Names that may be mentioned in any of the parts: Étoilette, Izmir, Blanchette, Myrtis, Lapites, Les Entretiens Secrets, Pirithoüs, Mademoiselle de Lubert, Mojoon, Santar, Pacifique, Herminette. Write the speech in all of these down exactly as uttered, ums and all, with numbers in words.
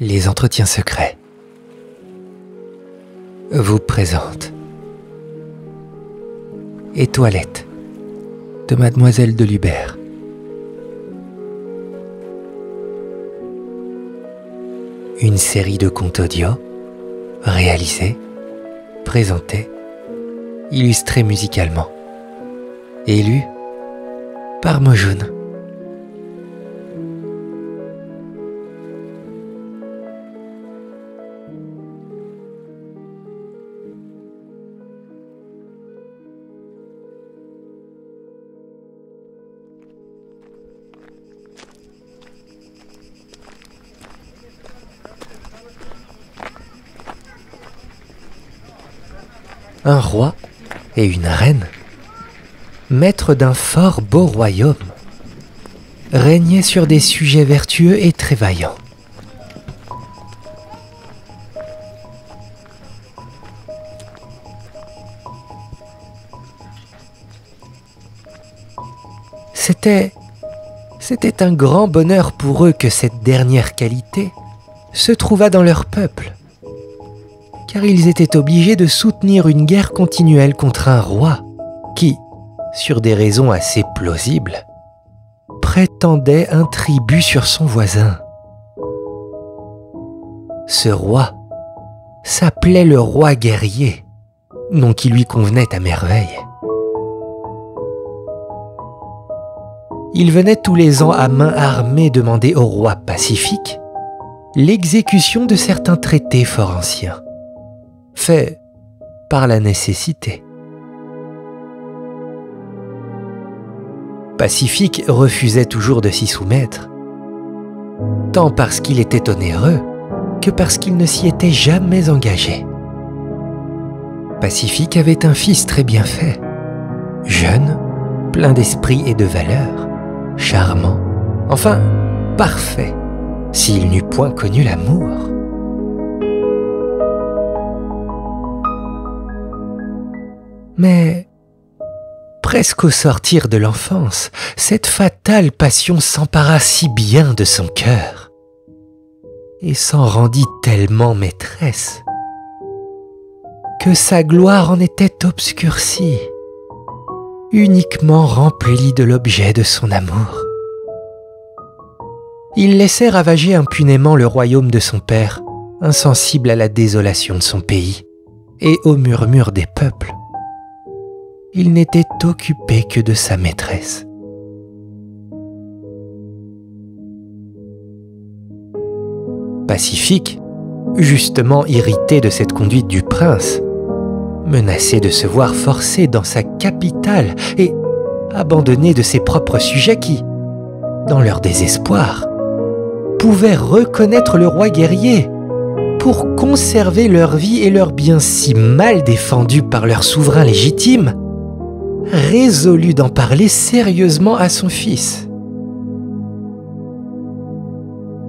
Les Entretiens Secrets vous présente Étoilette de Mademoiselle de Lubert. Une série de contes audio réalisés, présentés, illustrés musicalement et lus par Mojoon. Un roi et une reine, maîtres d'un fort beau royaume, régnaient sur des sujets vertueux et très vaillants. C'était, c'était un grand bonheur pour eux que cette dernière qualité se trouvât dans leur peuple, car ils étaient obligés de soutenir une guerre continuelle contre un roi qui, sur des raisons assez plausibles, prétendait un tribut sur son voisin. Ce roi s'appelait le roi guerrier, nom qui lui convenait à merveille. Il venait tous les ans à main armée demander au roi Pacifique l'exécution de certains traités fort anciens, fait par la nécessité. Pacifique refusait toujours de s'y soumettre, tant parce qu'il était onéreux que parce qu'il ne s'y était jamais engagé. Pacifique avait un fils très bien fait, jeune, plein d'esprit et de valeur, charmant, enfin parfait, s'il n'eût point connu l'amour. Mais, presque au sortir de l'enfance, cette fatale passion s'empara si bien de son cœur et s'en rendit tellement maîtresse que sa gloire en était obscurcie, uniquement remplie de l'objet de son amour. Il laissait ravager impunément le royaume de son père, insensible à la désolation de son pays et au murmure des peuples. Il n'était occupé que de sa maîtresse. Pacifique, justement irrité de cette conduite du prince, menacé de se voir forcé dans sa capitale et abandonné de ses propres sujets qui, dans leur désespoir, pouvaient reconnaître le roi guerrier pour conserver leur vie et leurs biens si mal défendus par leur souverain légitime, résolu d'en parler sérieusement à son fils.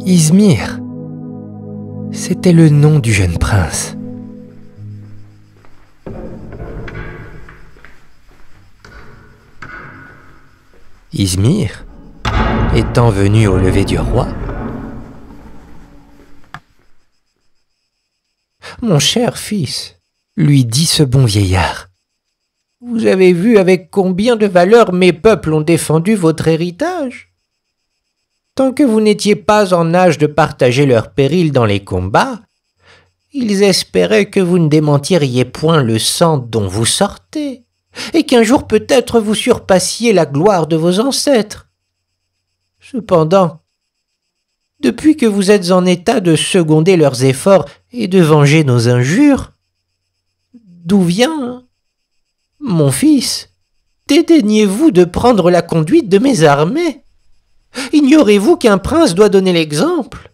Izmir, c'était le nom du jeune prince. Izmir, étant venu au lever du roi, « Mon cher fils, lui dit ce bon vieillard, vous avez vu avec combien de valeur mes peuples ont défendu votre héritage. Tant que vous n'étiez pas en âge de partager leurs périls dans les combats, ils espéraient que vous ne démentiriez point le sang dont vous sortez, et qu'un jour peut-être vous surpassiez la gloire de vos ancêtres. Cependant, depuis que vous êtes en état de seconder leurs efforts et de venger nos injures, d'où vient, mon fils, dédaignez-vous de prendre la conduite de mes armées? Ignorez-vous qu'un prince doit donner l'exemple?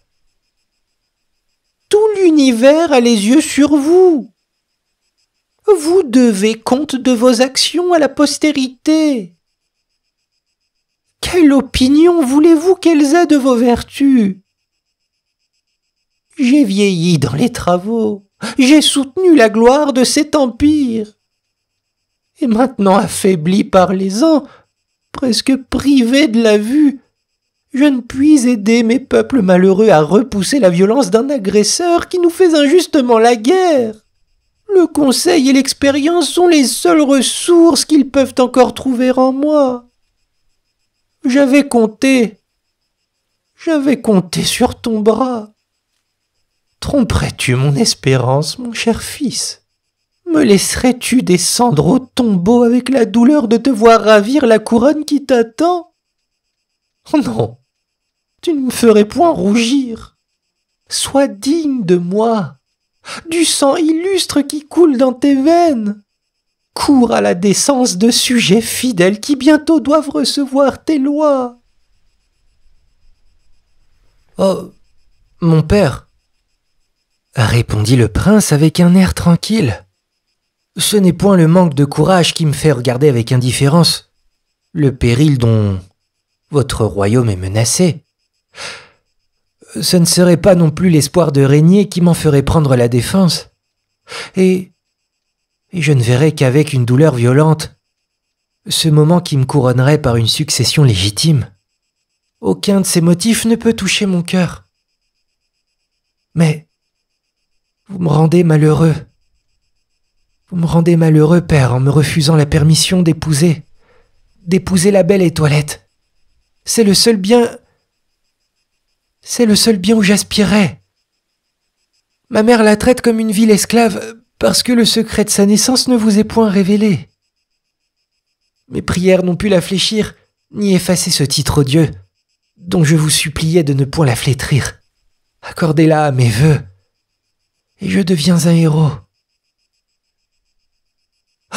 Tout l'univers a les yeux sur vous. Vous devez compte de vos actions à la postérité. Quelle opinion voulez-vous qu'elles aient de vos vertus? J'ai vieilli dans les travaux, j'ai soutenu la gloire de cet empire, et maintenant affaibli par les ans, presque privé de la vue, Je ne puis aider mes peuples malheureux à repousser la violence d'un agresseur qui nous fait injustement la guerre. Le conseil et l'expérience sont les seules ressources qu'ils peuvent encore trouver en moi. J'avais compté, j'avais compté sur ton bras. Tromperais-tu mon espérance, mon cher fils? Me laisserais-tu descendre au tombeau avec la douleur de te voir ravir la couronne qui t'attend? Oh non, tu ne me ferais point rougir. Sois digne de moi, du sang illustre qui coule dans tes veines. Cours à la décence de sujets fidèles qui bientôt doivent recevoir tes lois. Oh, mon père, répondit le prince avec un air tranquille. Ce n'est point le manque de courage qui me fait regarder avec indifférence le péril dont votre royaume est menacé. Ce ne serait pas non plus l'espoir de régner qui m'en ferait prendre la défense. Et, et je ne verrais qu'avec une douleur violente ce moment qui me couronnerait par une succession légitime. Aucun de ces motifs ne peut toucher mon cœur. Mais vous me rendez malheureux. Vous me rendez malheureux, père, en me refusant la permission d'épouser, d'épouser la belle Étoilette. C'est le seul bien, c'est le seul bien où j'aspirais. Ma mère la traite comme une vile esclave, parce que le secret de sa naissance ne vous est point révélé. Mes prières n'ont pu la fléchir, ni effacer ce titre odieux, dont je vous suppliais de ne point la flétrir. Accordez-la à mes vœux, et je deviens un héros.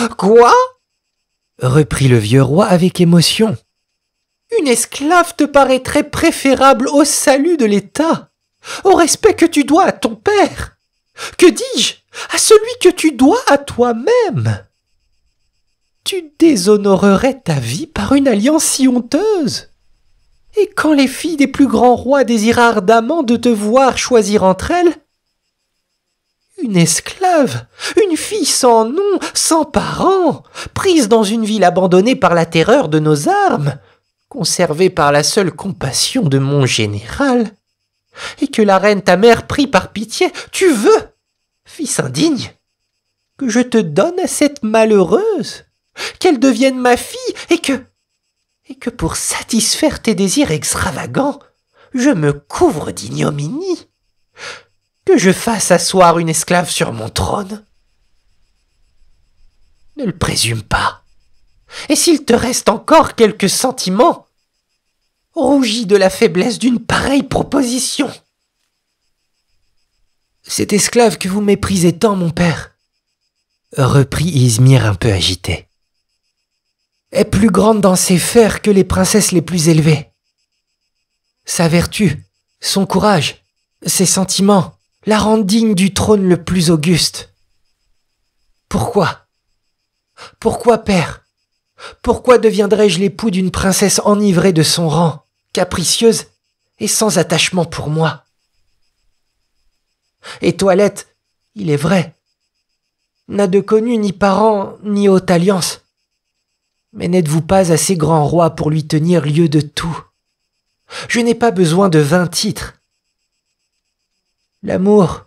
« Quoi ?» reprit le vieux roi avec émotion. « Une esclave te paraîtrait préférable au salut de l'État, au respect que tu dois à ton père, que dis-je, à celui que tu dois à toi-même. Tu déshonorerais ta vie par une alliance si honteuse. Et quand les filles des plus grands rois désirent ardemment de te voir choisir entre elles, une esclave, une fille sans nom, sans parents, prise dans une ville abandonnée par la terreur de nos armes, conservée par la seule compassion de mon général, et que la reine ta mère prit par pitié, tu veux, fils indigne, que je te donne à cette malheureuse, qu'elle devienne ma fille, et que, et que pour satisfaire tes désirs extravagants, je me couvre d'ignominie. Que je fasse asseoir une esclave sur mon trône? Ne le présume pas. Et s'il te reste encore quelques sentiments, rougis de la faiblesse d'une pareille proposition. Cette esclave que vous méprisez tant, mon père, reprit Izmir un peu agité, est plus grande dans ses fers que les princesses les plus élevées. Sa vertu, son courage, ses sentiments, la rend digne du trône le plus auguste. Pourquoi? Pourquoi, père? Pourquoi deviendrais-je l'époux d'une princesse enivrée de son rang, capricieuse et sans attachement pour moi? Étoilette, il est vrai, n'a de connu ni parents ni haute alliance. Mais n'êtes-vous pas assez grand roi pour lui tenir lieu de tout? Je n'ai pas besoin de vingt titres. L'amour,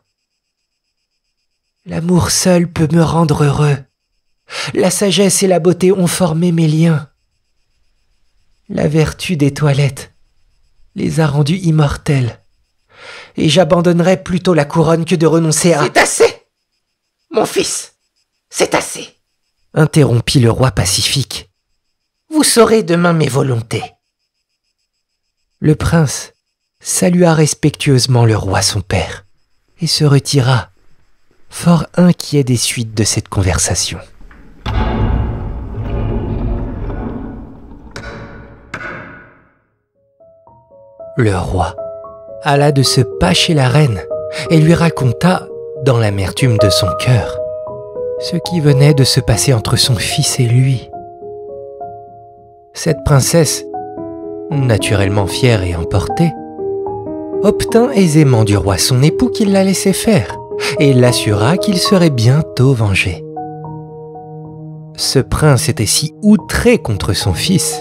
l'amour seul peut me rendre heureux. La sagesse et la beauté ont formé mes liens. La vertu d'Étoilette les a rendus immortels. Et j'abandonnerai plutôt la couronne que de renoncer à... C'est assez, mon fils, c'est assez, interrompit le roi Pacifique. Vous saurez demain mes volontés. Le prince salua respectueusement le roi son père et se retira, fort inquiet des suites de cette conversation. Le roi alla de ce pas chez la reine et lui raconta, dans l'amertume de son cœur, ce qui venait de se passer entre son fils et lui. Cette princesse, naturellement fière et emportée, obtint aisément du roi son époux qu'il la laissait faire et l'assura qu'il serait bientôt vengé. Ce prince était si outré contre son fils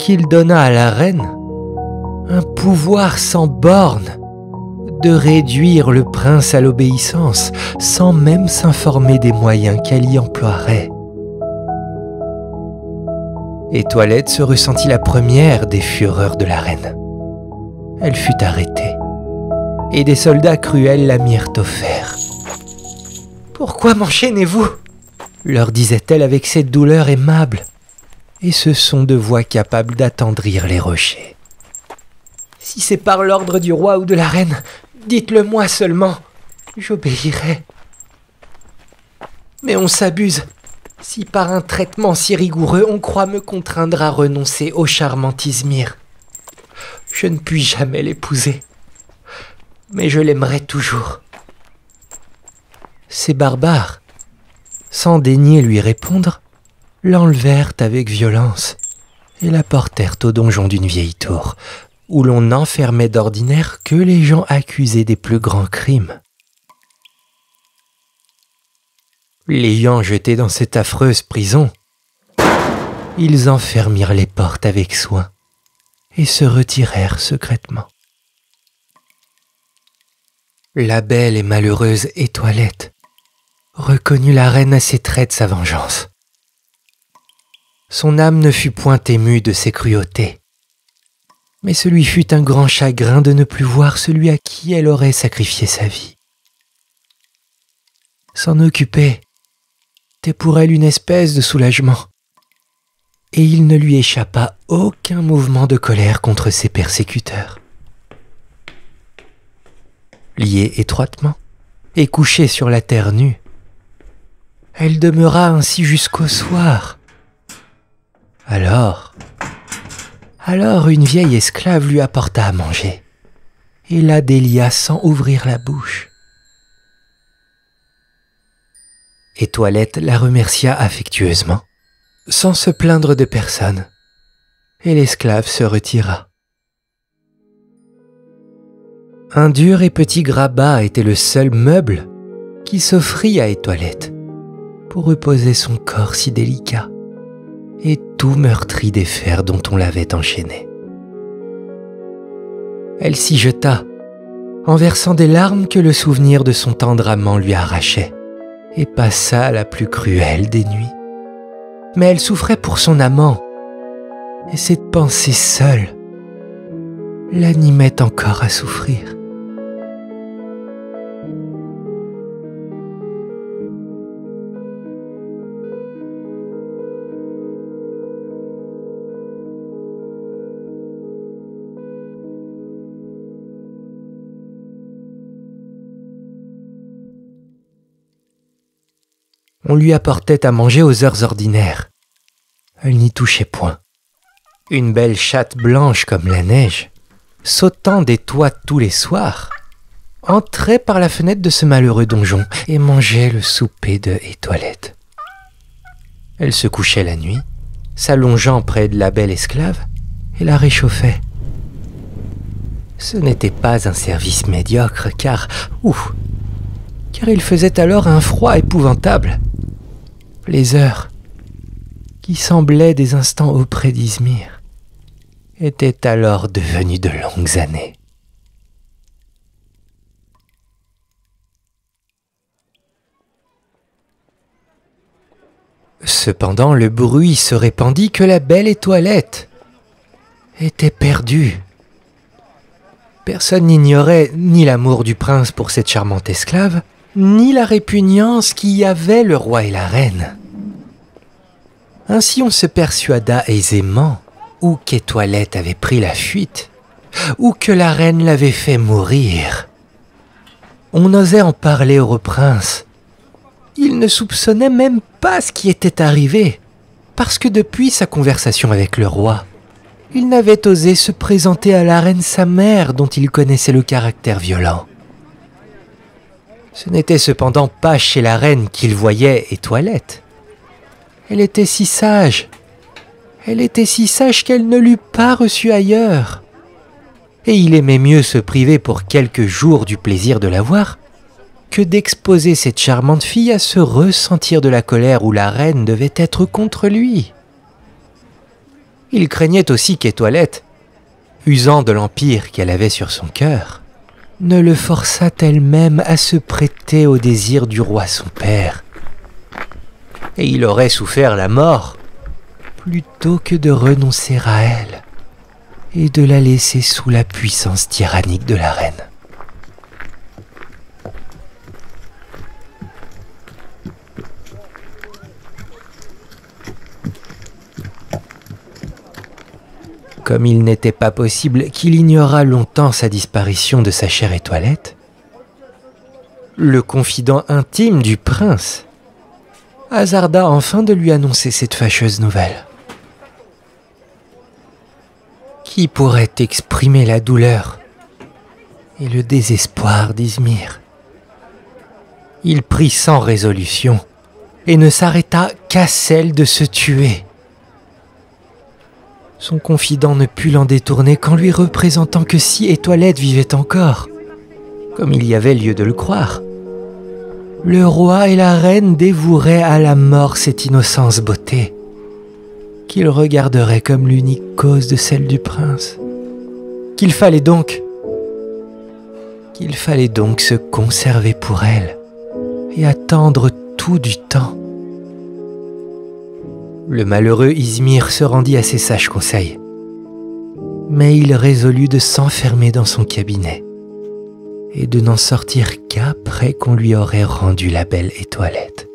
qu'il donna à la reine un pouvoir sans bornes de réduire le prince à l'obéissance sans même s'informer des moyens qu'elle y emploierait. Étoilette se ressentit la première des fureurs de la reine. Elle fut arrêtée, et des soldats cruels la mirent au fer. « Pourquoi m'enchaînez-vous » leur disait-elle avec cette douleur aimable et ce son de voix capable d'attendrir les rochers. « Si c'est par l'ordre du roi ou de la reine, dites-le-moi seulement, j'obéirai. Mais on s'abuse. » Si par un traitement si rigoureux, on croit me contraindre à renoncer au charmant Izmir. Je ne puis jamais l'épouser, mais je l'aimerai toujours. » Ces barbares, sans daigner lui répondre, l'enlevèrent avec violence et la portèrent au donjon d'une vieille tour, où l'on n'enfermait d'ordinaire que les gens accusés des plus grands crimes. L'ayant jeté dans cette affreuse prison, ils enfermirent les portes avec soin et se retirèrent secrètement. La belle et malheureuse Étoilette reconnut la reine à ses traits de sa vengeance. Son âme ne fut point émue de ses cruautés, mais ce lui fut un grand chagrin de ne plus voir celui à qui elle aurait sacrifié sa vie. S'en occuper était pour elle une espèce de soulagement, et il ne lui échappa aucun mouvement de colère contre ses persécuteurs. Liée étroitement et couchée sur la terre nue, elle demeura ainsi jusqu'au soir. Alors, alors une vieille esclave lui apporta à manger, et la délia sans ouvrir la bouche. Étoilette la remercia affectueusement, sans se plaindre de personne, et l'esclave se retira. Un dur et petit grabat était le seul meuble qui s'offrit à Étoilette pour reposer son corps si délicat et tout meurtri des fers dont on l'avait enchaîné. Elle s'y jeta, en versant des larmes que le souvenir de son tendre amant lui arrachait, et passa la plus cruelle des nuits. Mais elle souffrait pour son amant, et cette pensée seule l'animait encore à souffrir. On lui apportait à manger aux heures ordinaires. Elle n'y touchait point. Une belle chatte blanche comme la neige, sautant des toits tous les soirs, entrait par la fenêtre de ce malheureux donjon et mangeait le souper de Étoilette. Elle se couchait la nuit, s'allongeant près de la belle esclave et la réchauffait. Ce n'était pas un service médiocre car, ouf, car il faisait alors un froid épouvantable. Les heures, qui semblaient des instants auprès d'Izmir, étaient alors devenues de longues années. Cependant, le bruit se répandit que la belle Étoilette était perdue. Personne n'ignorait ni l'amour du prince pour cette charmante esclave, ni la répugnance qu'y y avait le roi et la reine. Ainsi on se persuada aisément ou qu'Étoilette avait pris la fuite, ou que la reine l'avait fait mourir. On osait en parler au prince. Il ne soupçonnait même pas ce qui était arrivé, parce que depuis sa conversation avec le roi, il n'avait osé se présenter à la reine sa mère dont il connaissait le caractère violent. Ce n'était cependant pas chez la reine qu'il voyait Étoilette. Elle était si sage, elle était si sage qu'elle ne l'eût pas reçue ailleurs. Et il aimait mieux se priver pour quelques jours du plaisir de la voir que d'exposer cette charmante fille à se ressentir de la colère où la reine devait être contre lui. Il craignait aussi qu'Étoilette, usant de l'empire qu'elle avait sur son cœur, ne le força elle-même à se prêter au désir du roi son père. Et il aurait souffert la mort plutôt que de renoncer à elle et de la laisser sous la puissance tyrannique de la reine. Comme il n'était pas possible qu'il ignorât longtemps sa disparition de sa chère Étoilette, le confident intime du prince hasarda enfin de lui annoncer cette fâcheuse nouvelle. Qui pourrait exprimer la douleur et le désespoir d'Izmir? Il prit sans résolution et ne s'arrêta qu'à celle de se tuer. Son confident ne put l'en détourner qu'en lui représentant que si Étoilette vivait encore, comme il y avait lieu de le croire, le roi et la reine dévoueraient à la mort cette innocence beauté, qu'ils regarderaient comme l'unique cause de celle du prince. Qu'il fallait donc, qu'il fallait donc se conserver pour elle et attendre tout du temps. Le malheureux Izmir se rendit à ses sages conseils, mais il résolut de s'enfermer dans son cabinet et de n'en sortir qu'après qu'on lui aurait rendu la belle Étoilette.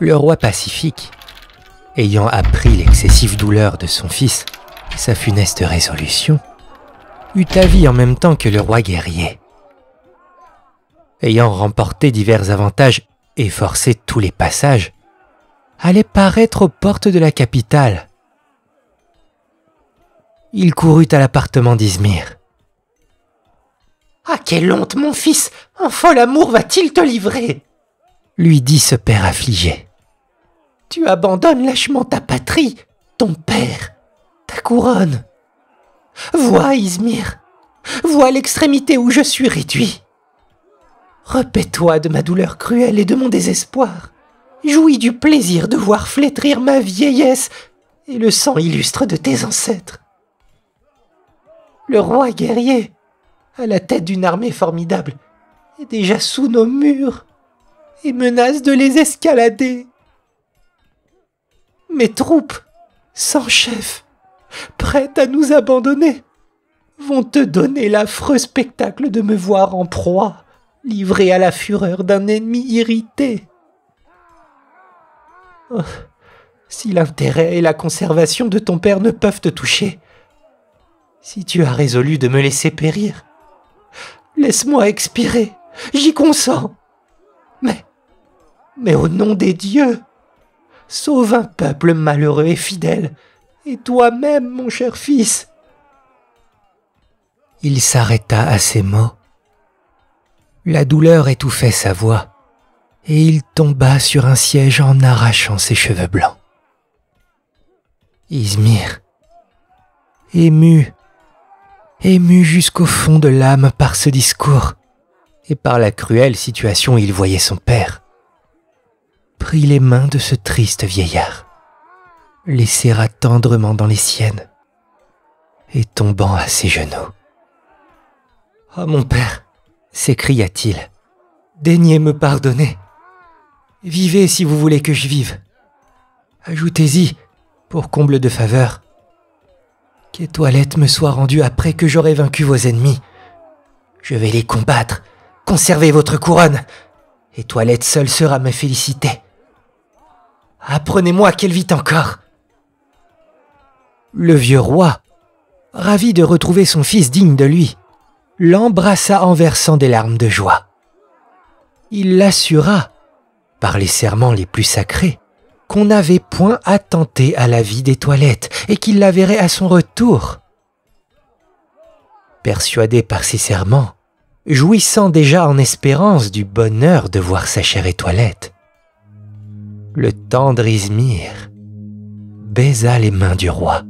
Le roi Pacifique, ayant appris l'excessive douleur de son fils et sa funeste résolution, eut avis en même temps que le roi guerrier. Ayant remporté divers avantages et forcé tous les passages, allait paraître aux portes de la capitale. Il courut à l'appartement d'Izmir. « Ah, quelle honte, mon fils! Un fol amour va-t-il te livrer ?» lui dit ce père affligé. « Tu abandonnes lâchement ta patrie, ton père, ta couronne. Vois, Izmir, vois l'extrémité où je suis réduit. Repais-toi de ma douleur cruelle et de mon désespoir. Jouis du plaisir de voir flétrir ma vieillesse et le sang illustre de tes ancêtres. Le roi guerrier, à la tête d'une armée formidable, est déjà sous nos murs et menace de les escalader. Mes troupes, sans chef, prêtes à nous abandonner, vont te donner l'affreux spectacle de me voir en proie, livré à la fureur d'un ennemi irrité. Oh, si l'intérêt et la conservation de ton père ne peuvent te toucher, si tu as résolu de me laisser périr, laisse-moi expirer, j'y consens. Mais, mais au nom des dieux, sauve un peuple malheureux et fidèle, et toi-même, mon cher fils. » Il s'arrêta à ces mots. La douleur étouffait sa voix, et il tomba sur un siège en arrachant ses cheveux blancs. Izmir, ému, ému jusqu'au fond de l'âme par ce discours, et par la cruelle situation où il voyait son père, prit les mains de ce triste vieillard, les serra tendrement dans les siennes, et tombant à ses genoux. « Ah, mon père !» s'écria-t-il. « Daignez me pardonner. Vivez si vous voulez que je vive. Ajoutez-y, pour comble de faveur, qu'Étoilette me soit rendue après que j'aurai vaincu vos ennemis. Je vais les combattre. Conservez votre couronne. Étoilette seule sera ma félicité. Apprenez-moi qu'elle vit encore. » Le vieux roi, ravi de retrouver son fils digne de lui, l'embrassa en versant des larmes de joie. Il l'assura, par les serments les plus sacrés, qu'on n'avait point attenté à la vie d'Étoilette et qu'il la verrait à son retour. Persuadé par ces serments, jouissant déjà en espérance du bonheur de voir sa chère Étoilette, le tendre Izmir baisa les mains du roi,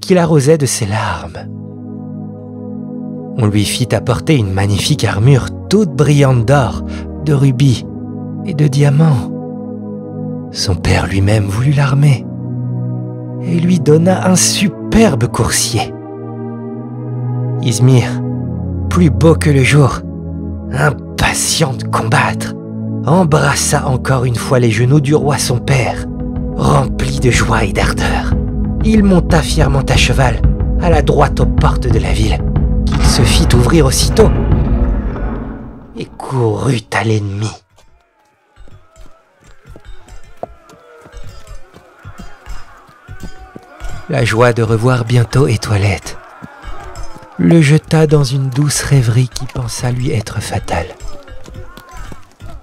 qu'il arrosait de ses larmes. On lui fit apporter une magnifique armure toute brillante d'or, de rubis et de diamants. Son père lui-même voulut l'armer et lui donna un superbe coursier. Izmir, plus beau que le jour, impatient de combattre, embrassa encore une fois les genoux du roi son père, rempli de joie et d'ardeur. Il monta fièrement à cheval, à la droite aux portes de la ville, qu'il se fit ouvrir aussitôt et courut à l'ennemi. La joie de revoir bientôt Étoilette le jeta dans une douce rêverie qui pensa lui être fatale.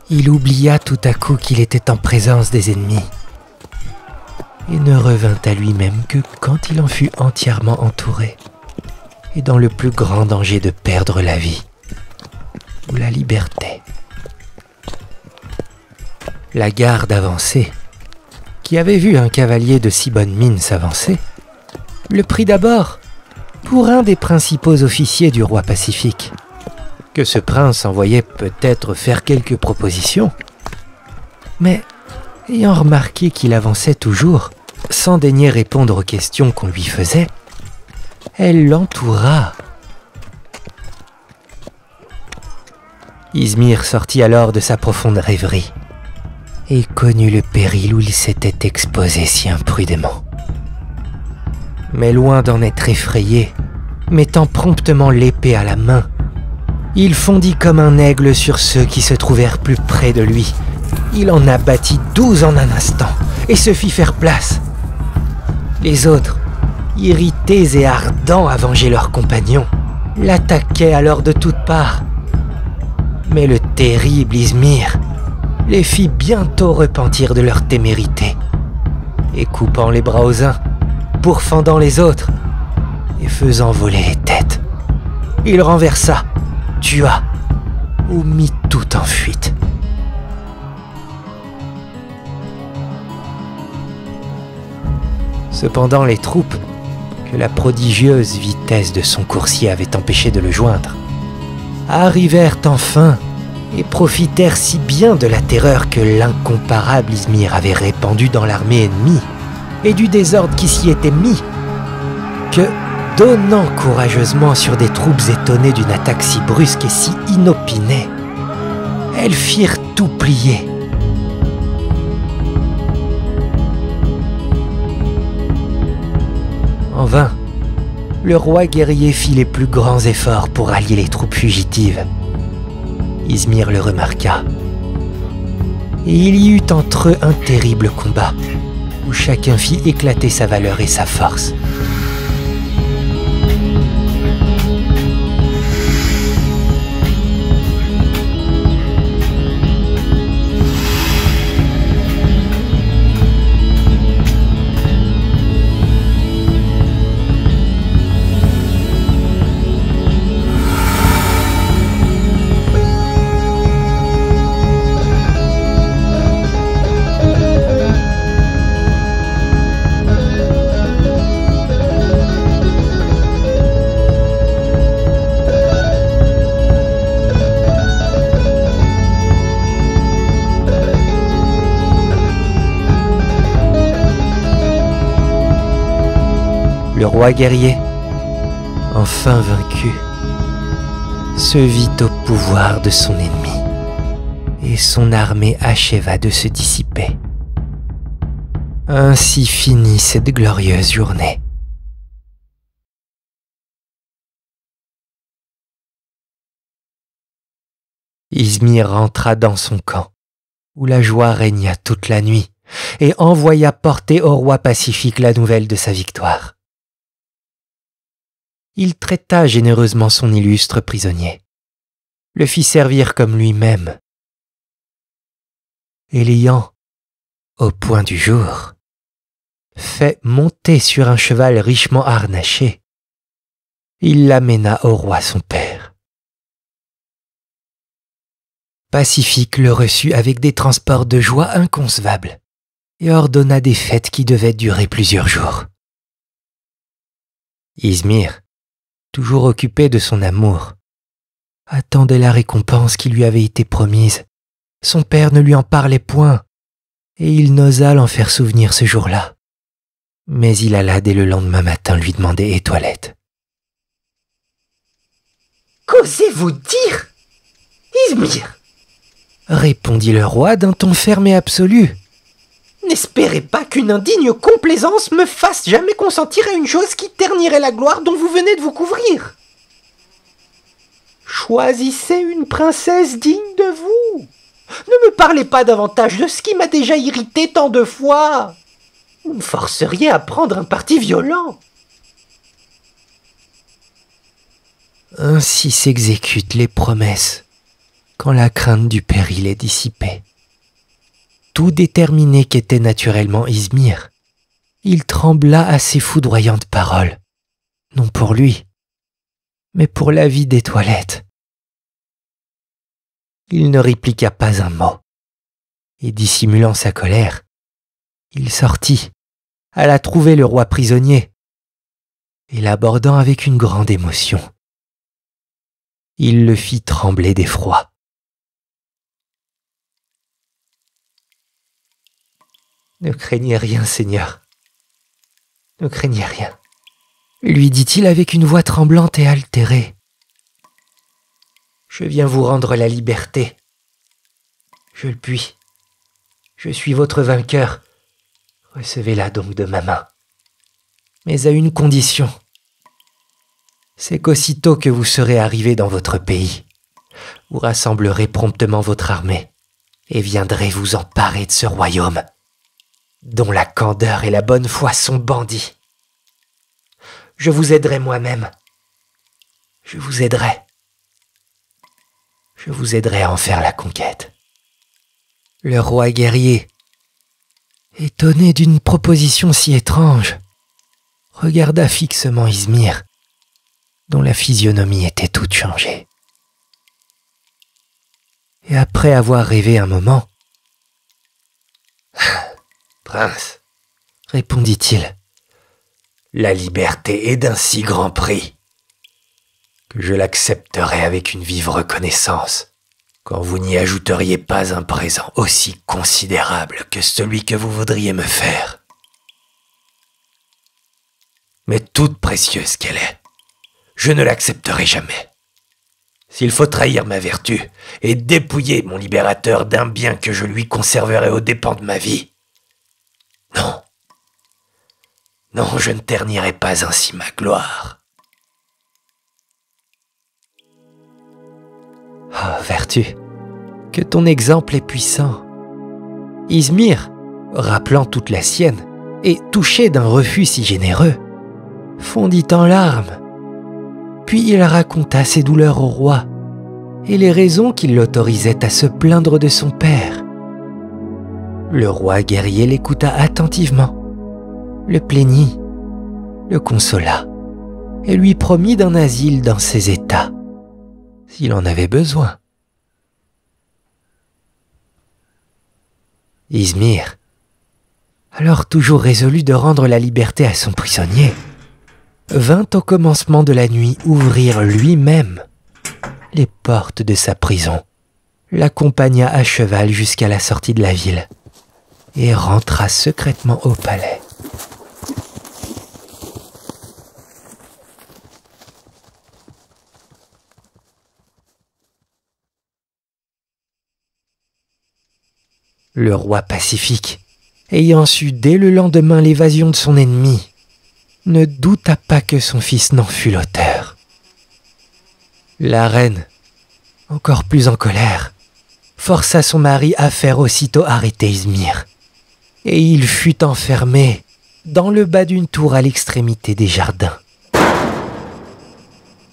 Il oublia tout à coup qu'il était en présence des ennemis et ne revint à lui-même que quand il en fut entièrement entouré et dans le plus grand danger de perdre la vie ou la liberté. La garde avancée, qui avait vu un cavalier de si bonne mine s'avancer, le prit d'abord pour un des principaux officiers du roi Pacifique, que ce prince envoyait peut-être faire quelques propositions, mais ayant remarqué qu'il avançait toujours, sans daigner répondre aux questions qu'on lui faisait, elle l'entoura. Izmir sortit alors de sa profonde rêverie et connut le péril où il s'était exposé si imprudemment. Mais loin d'en être effrayé, mettant promptement l'épée à la main, il fondit comme un aigle sur ceux qui se trouvèrent plus près de lui. Il en abattit douze en un instant et se fit faire place. Les autres, irrités et ardents à venger leurs compagnons, l'attaquaient alors de toutes parts. Mais le terrible Izmir les fit bientôt repentir de leur témérité, et coupant les bras aux uns, pourfendant les autres, et faisant voler les têtes, il renversa, tua, ou mit tout en fuite. Cependant les troupes, que la prodigieuse vitesse de son coursier avait empêché de le joindre, arrivèrent enfin et profitèrent si bien de la terreur que l'incomparable Izmir avait répandue dans l'armée ennemie et du désordre qui s'y était mis, que, donnant courageusement sur des troupes étonnées d'une attaque si brusque et si inopinée, elles firent tout plier. En vain, le roi guerrier fit les plus grands efforts pour allier les troupes fugitives. Izmir le remarqua, et il y eut entre eux un terrible combat, où chacun fit éclater sa valeur et sa force. Le roi guerrier, enfin vaincu, se vit au pouvoir de son ennemi, et son armée acheva de se dissiper. Ainsi finit cette glorieuse journée. Izmir rentra dans son camp, où la joie régna toute la nuit, et envoya porter au roi Pacifique la nouvelle de sa victoire. Il traita généreusement son illustre prisonnier, le fit servir comme lui-même, et l'ayant, au point du jour, fait monter sur un cheval richement harnaché, il l'amena au roi son père. Pacifique le reçut avec des transports de joie inconcevables et ordonna des fêtes qui devaient durer plusieurs jours. Izmir, toujours occupé de son amour, attendait la récompense qui lui avait été promise. Son père ne lui en parlait point, et il n'osa l'en faire souvenir ce jour-là. Mais il alla dès le lendemain matin lui demander Étoilette. « Qu'osez-vous dire, Izmir ?» répondit le roi d'un ton ferme et absolu. « N'espérez pas qu'une indigne complaisance me fasse jamais consentir à une chose qui ternirait la gloire dont vous venez de vous couvrir. Choisissez une princesse digne de vous. Ne me parlez pas davantage de ce qui m'a déjà irrité tant de fois. Vous me forceriez à prendre un parti violent. » Ainsi s'exécutent les promesses, quand la crainte du péril est dissipée. Tout déterminé qu'était naturellement Izmir, il trembla à ces foudroyantes paroles, non pour lui, mais pour la vie d'Étoilette. Il ne répliqua pas un mot, et dissimulant sa colère, il sortit, alla trouver le roi prisonnier, et l'abordant avec une grande émotion. Il le fit trembler d'effroi. « Ne craignez rien, Seigneur, ne craignez rien, » lui dit-il avec une voix tremblante et altérée. « Je viens vous rendre la liberté. Je le puis. Je suis votre vainqueur. Recevez-la donc de ma main. Mais à une condition. C'est qu'aussitôt que vous serez arrivé dans votre pays, vous rassemblerez promptement votre armée et viendrez vous emparer de ce royaume, dont la candeur et la bonne foi sont bandies. Je vous aiderai moi-même. Je vous aiderai. Je vous aiderai à en faire la conquête. » Le roi guerrier, étonné d'une proposition si étrange, regarda fixement Izmir, dont la physionomie était toute changée. Et après avoir rêvé un moment, « Prince, » répondit-il, « la liberté est d'un si grand prix que je l'accepterai avec une vive reconnaissance quand vous n'y ajouteriez pas un présent aussi considérable que celui que vous voudriez me faire. Mais toute précieuse qu'elle est, je ne l'accepterai jamais. S'il faut trahir ma vertu et dépouiller mon libérateur d'un bien que je lui conserverai aux dépens de ma vie, non, non, je ne ternirai pas ainsi ma gloire. » Oh, vertu, que ton exemple est puissant. Izmir, rappelant toute la sienne, et touché d'un refus si généreux, fondit en larmes. Puis il raconta ses douleurs au roi, et les raisons qui l'autorisaient à se plaindre de son père. Le roi guerrier l'écouta attentivement, le plaignit, le consola et lui promit d'un asile dans ses états, s'il en avait besoin. Izmir, alors toujours résolu de rendre la liberté à son prisonnier, vint au commencement de la nuit ouvrir lui-même les portes de sa prison, l'accompagna à cheval jusqu'à la sortie de la ville, et rentra secrètement au palais. Le roi Pacifique, ayant su dès le lendemain l'évasion de son ennemi, ne douta pas que son fils n'en fût l'auteur. La reine, encore plus en colère, força son mari à faire aussitôt arrêter Izmir, et il fut enfermé dans le bas d'une tour à l'extrémité des jardins,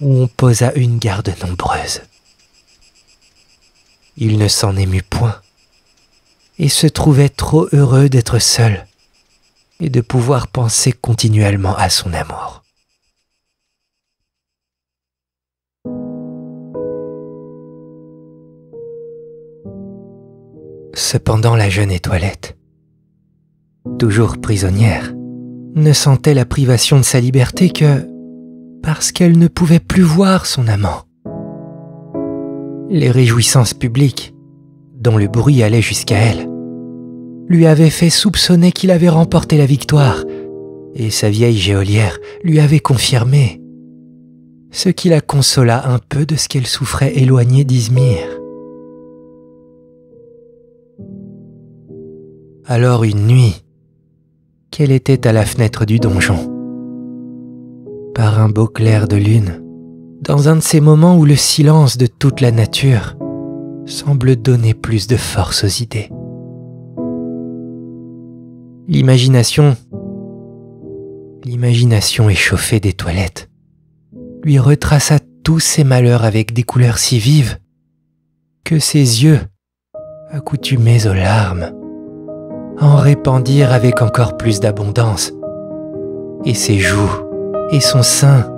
où on posa une garde nombreuse. Il ne s'en émut point, et se trouvait trop heureux d'être seul et de pouvoir penser continuellement à son amour. Cependant, la jeune Étoilette, toujours prisonnière, ne sentait la privation de sa liberté que, parce qu'elle ne pouvait plus voir son amant. Les réjouissances publiques, dont le bruit allait jusqu'à elle, lui avaient fait soupçonner qu'il avait remporté la victoire, et sa vieille geôlière lui avait confirmé, ce qui la consola un peu de ce qu'elle souffrait éloignée d'Izmir. Alors une nuit, qu'elle était à la fenêtre du donjon, par un beau clair de lune, dans un de ces moments où le silence de toute la nature semble donner plus de force aux idées. L'imagination, l'imagination échauffée d'Étoilette, lui retraça tous ses malheurs avec des couleurs si vives que ses yeux, accoutumés aux larmes, en répandirent avec encore plus d'abondance, et ses joues et son sein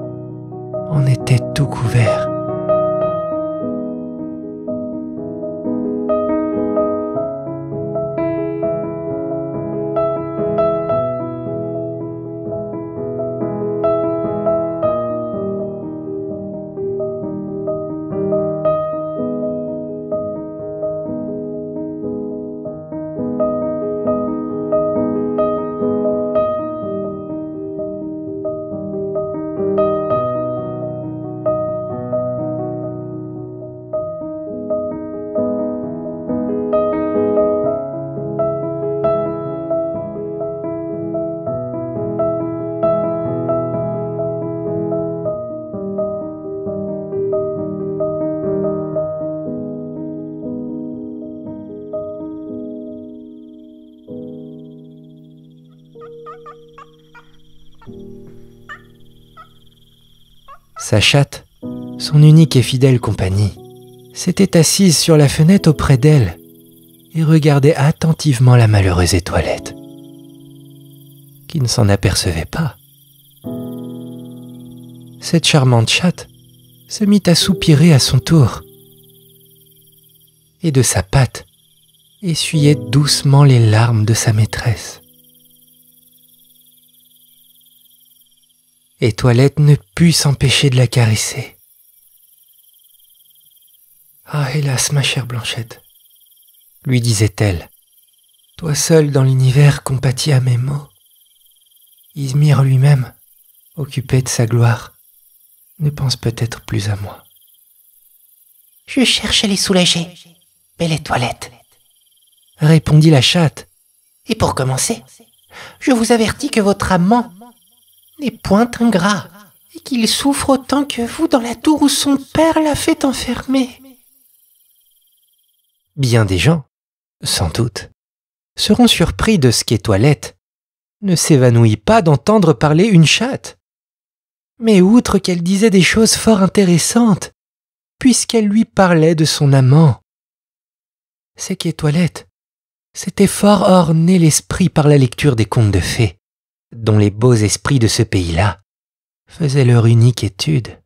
en étaient tout couverts. Sa chatte, son unique et fidèle compagnie, s'était assise sur la fenêtre auprès d'elle et regardait attentivement la malheureuse Étoilette, qui ne s'en apercevait pas. Cette charmante chatte se mit à soupirer à son tour et de sa patte essuyait doucement les larmes de sa maîtresse. Étoilette ne put s'empêcher de la caresser. « Ah, hélas, ma chère Blanchette, lui disait-elle, toi seule dans l'univers compatis à mes maux. Izmir lui-même, occupé de sa gloire, ne pense peut-être plus à moi. »« Je cherche à les soulager, belle Étoilette, » répondit la chatte. « Et pour commencer, je vous avertis que votre amant n'est point ingrat, et qu'il souffre autant que vous dans la tour où son père l'a fait enfermer. » Bien des gens, sans doute, seront surpris de ce qu'Étoilette ne s'évanouit pas d'entendre parler une chatte. Mais outre qu'elle disait des choses fort intéressantes, puisqu'elle lui parlait de son amant, c'est qu'Étoilette s'était fort orné l'esprit par la lecture des contes de fées, dont les beaux esprits de ce pays-là faisaient leur unique étude.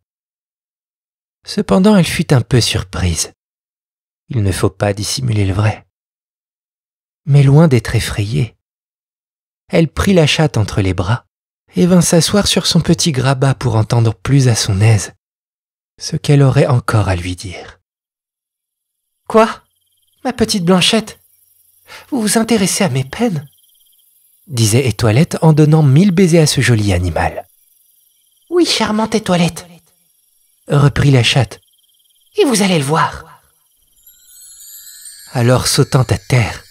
Cependant, elle fut un peu surprise. Il ne faut pas dissimuler le vrai. Mais loin d'être effrayée, elle prit la chatte entre les bras et vint s'asseoir sur son petit grabat pour entendre plus à son aise ce qu'elle aurait encore à lui dire. « Quoi, ma petite Blanchette, vous vous intéressez à mes peines ?» disait Étoilette en donnant mille baisers à ce joli animal. « Oui, charmante Étoilette, » reprit la chatte, « et vous allez le voir. » Alors, sautant à terre,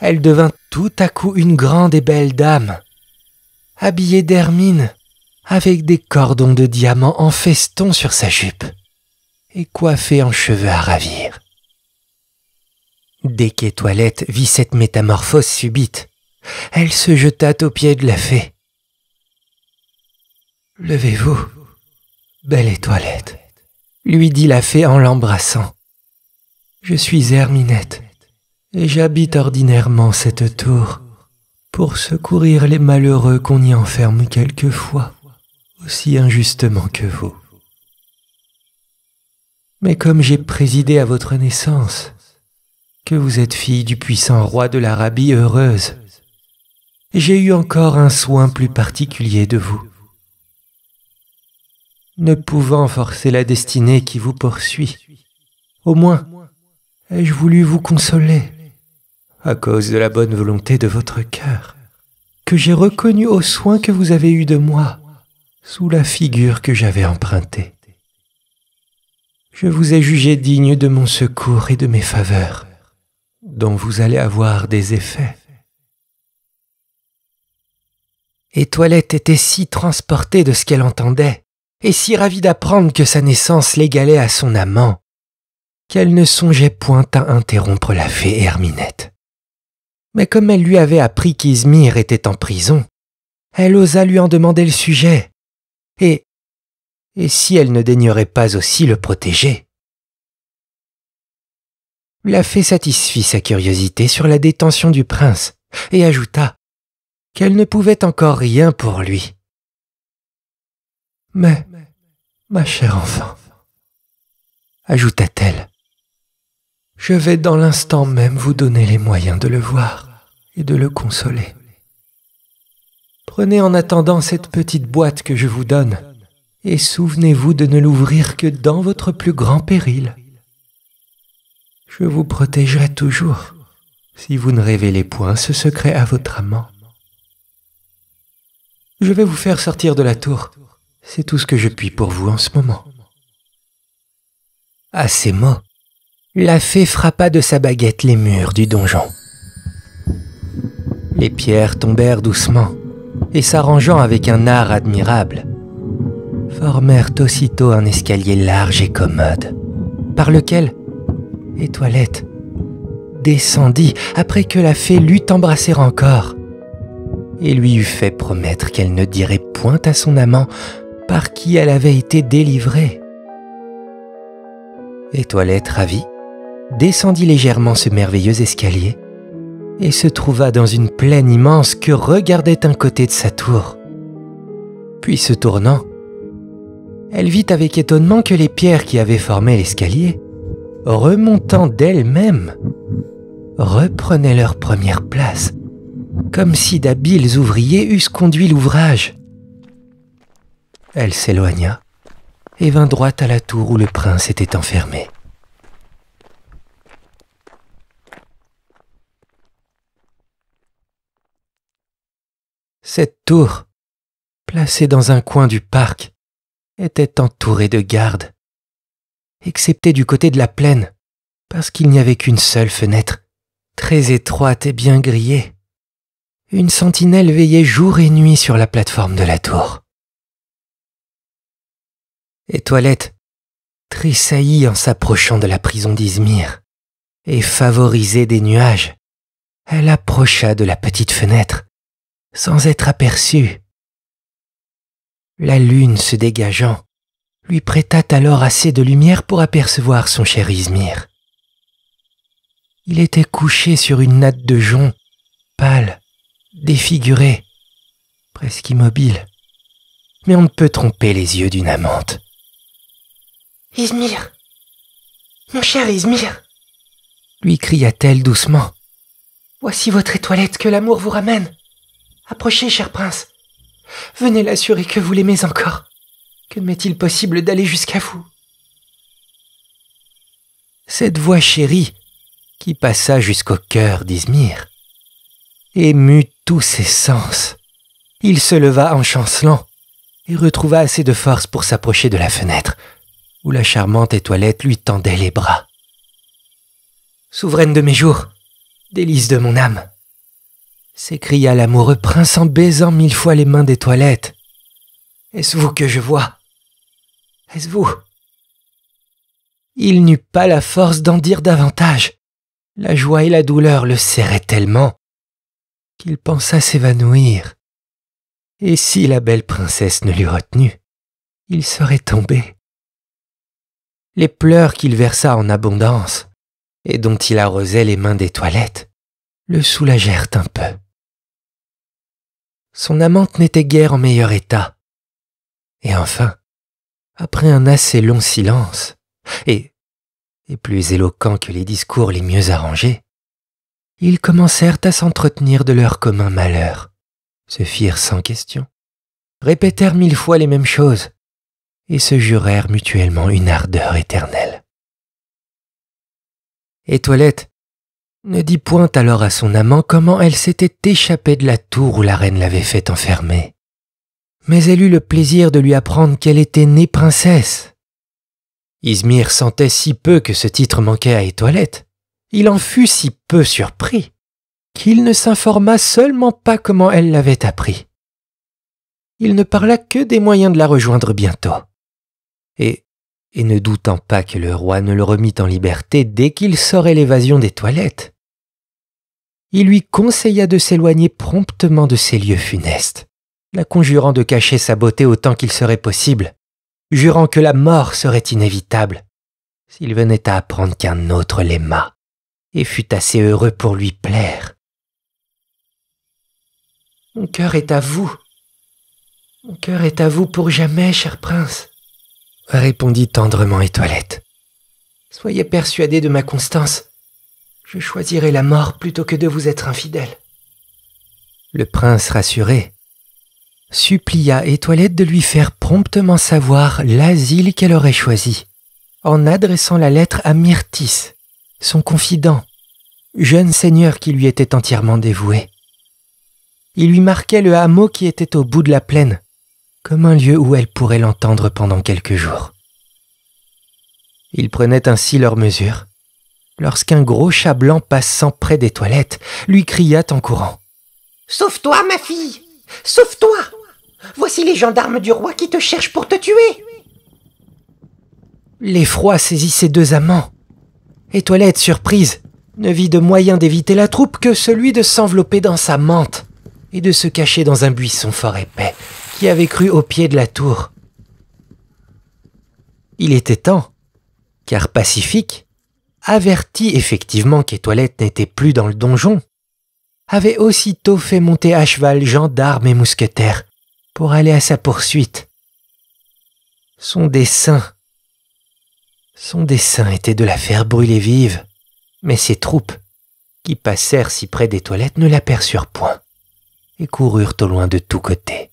elle devint tout à coup une grande et belle dame, habillée d'hermine, avec des cordons de diamants en feston sur sa jupe, et coiffée en cheveux à ravir. Dès qu'Étoilette vit cette métamorphose subite, elle se jeta aux pieds de la fée. « Levez-vous, belle Étoilette, » lui dit la fée en l'embrassant. « Je suis Herminette, et j'habite ordinairement cette tour pour secourir les malheureux qu'on y enferme quelquefois, aussi injustement que vous. Mais comme j'ai présidé à votre naissance, que vous êtes fille du puissant roi de l'Arabie heureuse, j'ai eu encore un soin plus particulier de vous. ne pouvant forcer la destinée qui vous poursuit. Au moins, ai-je voulu vous consoler, à cause de la bonne volonté de votre cœur, que j'ai reconnu aux soins que vous avez eus de moi, sous la figure que j'avais empruntée. Je vous ai jugé digne de mon secours et de mes faveurs, dont vous allez avoir des effets. » Étoilette était si transportée de ce qu'elle entendait, et si ravie d'apprendre que sa naissance l'égalait à son amant, qu'elle ne songeait point à interrompre la fée Herminette. Mais comme elle lui avait appris qu'Izmir était en prison, elle osa lui en demander le sujet, et, et si elle ne daignerait pas aussi le protéger. La fée satisfit sa curiosité sur la détention du prince, et ajouta qu'elle ne pouvait encore rien pour lui. « Mais, ma chère enfant, » ajouta-t-elle, « je vais dans l'instant même vous donner les moyens de le voir et de le consoler. Prenez en attendant cette petite boîte que je vous donne et souvenez-vous de ne l'ouvrir que dans votre plus grand péril. Je vous protégerai toujours si vous ne révélez point ce secret à votre amant. Je vais vous faire sortir de la tour. C'est tout ce que je puis pour vous en ce moment. » À ces mots, la fée frappa de sa baguette les murs du donjon. Les pierres tombèrent doucement et, s'arrangeant avec un art admirable, formèrent aussitôt un escalier large et commode, par lequel Étoilette descendit après que la fée l'eut embrassée encore et lui eut fait promettre qu'elle ne dirait point à son amant par qui elle avait été délivrée. Étoilette, ravie, descendit légèrement ce merveilleux escalier et se trouva dans une plaine immense que regardait un côté de sa tour. Puis se tournant, elle vit avec étonnement que les pierres qui avaient formé l'escalier, remontant d'elles-mêmes, reprenaient leur première place, comme si d'habiles ouvriers eussent conduit l'ouvrage. Elle s'éloigna et vint droit à la tour où le prince était enfermé. Cette tour, placée dans un coin du parc, était entourée de gardes, excepté du côté de la plaine, parce qu'il n'y avait qu'une seule fenêtre, très étroite et bien grillée. Une sentinelle veillait jour et nuit sur la plateforme de la tour. Étoilette tressaillit en s'approchant de la prison d'Izmir, et favorisée des nuages, elle approcha de la petite fenêtre, sans être aperçue. La lune se dégageant, lui prêta alors assez de lumière pour apercevoir son cher Izmir. Il était couché sur une natte de jonc, pâle, défiguré, presque immobile, mais on ne peut tromper les yeux d'une amante. « Izmir, mon cher Izmir !» lui cria-t-elle doucement. « Voici votre Étoilette que l'amour vous ramène. Approchez, cher prince. Venez l'assurer que vous l'aimez encore. Que m'est-il possible d'aller jusqu'à vous ?» Cette voix chérie, qui passa jusqu'au cœur d'Izmir, émut tous ses sens. Il se leva en chancelant et retrouva assez de force pour s'approcher de la fenêtre, où la charmante Étoilette lui tendait les bras. « Souveraine de mes jours, délice de mon âme !» s'écria l'amoureux prince en baisant mille fois les mains d'Étoilette. « Est-ce vous que je vois? Est-ce vous ?» Il n'eut pas la force d'en dire davantage. La joie et la douleur le serraient tellement qu'il pensa s'évanouir. Et si la belle princesse ne l'eût retenu, il serait tombé. Les pleurs qu'il versa en abondance, et dont il arrosait les mains d'Étoilette, le soulagèrent un peu. Son amante n'était guère en meilleur état. Et enfin, après un assez long silence, et, et plus éloquent que les discours les mieux arrangés, ils commencèrent à s'entretenir de leur commun malheur, se firent sans question, répétèrent mille fois les mêmes choses, et se jurèrent mutuellement une ardeur éternelle. Étoilette ne dit point alors à son amant comment elle s'était échappée de la tour où la reine l'avait fait enfermer. Mais elle eut le plaisir de lui apprendre qu'elle était née princesse. Izmir sentait si peu que ce titre manquait à Étoilette, il en fut si peu surpris, qu'il ne s'informa seulement pas comment elle l'avait appris. Il ne parla que des moyens de la rejoindre bientôt. Et, et ne doutant pas que le roi ne le remît en liberté dès qu'il saurait l'évasion des toilettes, il lui conseilla de s'éloigner promptement de ces lieux funestes, la conjurant de cacher sa beauté autant qu'il serait possible, jurant que la mort serait inévitable s'il venait à apprendre qu'un autre l'aima et fut assez heureux pour lui plaire. « Mon cœur est à vous, mon cœur est à vous pour jamais, cher prince, » répondit tendrement Étoilette. « Soyez persuadé de ma constance, je choisirai la mort plutôt que de vous être infidèle. » Le prince, rassuré, supplia Étoilette de lui faire promptement savoir l'asile qu'elle aurait choisi, en adressant la lettre à Myrtis, son confident, jeune seigneur qui lui était entièrement dévoué. Il lui marquait le hameau qui était au bout de la plaine, comme un lieu où elle pourrait l'entendre pendant quelques jours. Ils prenaient ainsi leurs mesures, lorsqu'un gros chat blanc passant près des toilettes lui cria en courant : « Sauve-toi, ma fille ! Sauve-toi ! Voici les gendarmes du roi qui te cherchent pour te tuer !» L'effroi saisit ses deux amants. Étoilette, surprise, ne vit de moyen d'éviter la troupe que celui de s'envelopper dans sa mante et de se cacher dans un buisson fort épais qui avait cru au pied de la tour. Il était temps, car Pacifique, averti effectivement qu'Étoilette n'était plus dans le donjon, avait aussitôt fait monter à cheval gendarmes et mousquetaires pour aller à sa poursuite. Son dessein, son dessein était de la faire brûler vive, mais ses troupes, qui passèrent si près des toilettes, ne l'aperçurent point et coururent au loin de tous côtés.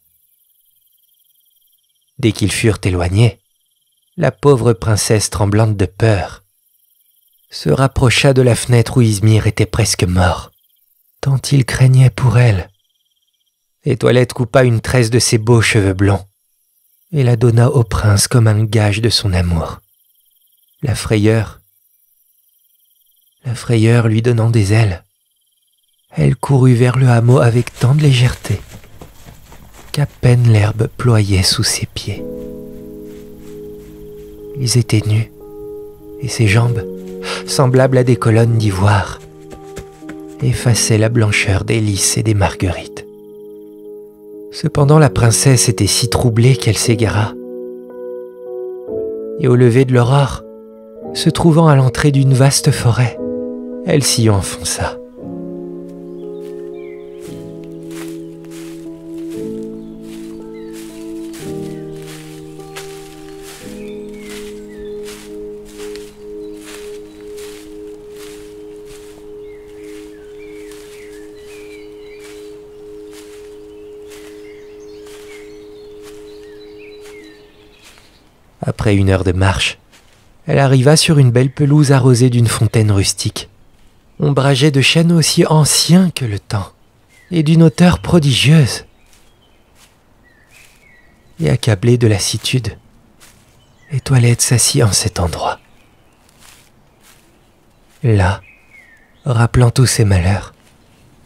Dès qu'ils furent éloignés, la pauvre princesse, tremblante de peur, se rapprocha de la fenêtre où Izmir était presque mort, tant il craignait pour elle. Étoilette coupa une tresse de ses beaux cheveux blonds et la donna au prince comme un gage de son amour. La frayeur, la frayeur lui donnant des ailes, elle courut vers le hameau avec tant de légèreté qu'à peine l'herbe ployait sous ses pieds. Ils étaient nus et ses jambes, semblables à des colonnes d'ivoire, effaçait la blancheur des lys et des marguerites. Cependant, la princesse était si troublée qu'elle s'égara. Et au lever de l'aurore, se trouvant à l'entrée d'une vaste forêt, elle s'y enfonça. Après une heure de marche, elle arriva sur une belle pelouse arrosée d'une fontaine rustique, ombragée de chênes aussi anciens que le temps et d'une hauteur prodigieuse. Et accablée de lassitude, Étoilette s'assit en cet endroit. Là, rappelant tous ses malheurs,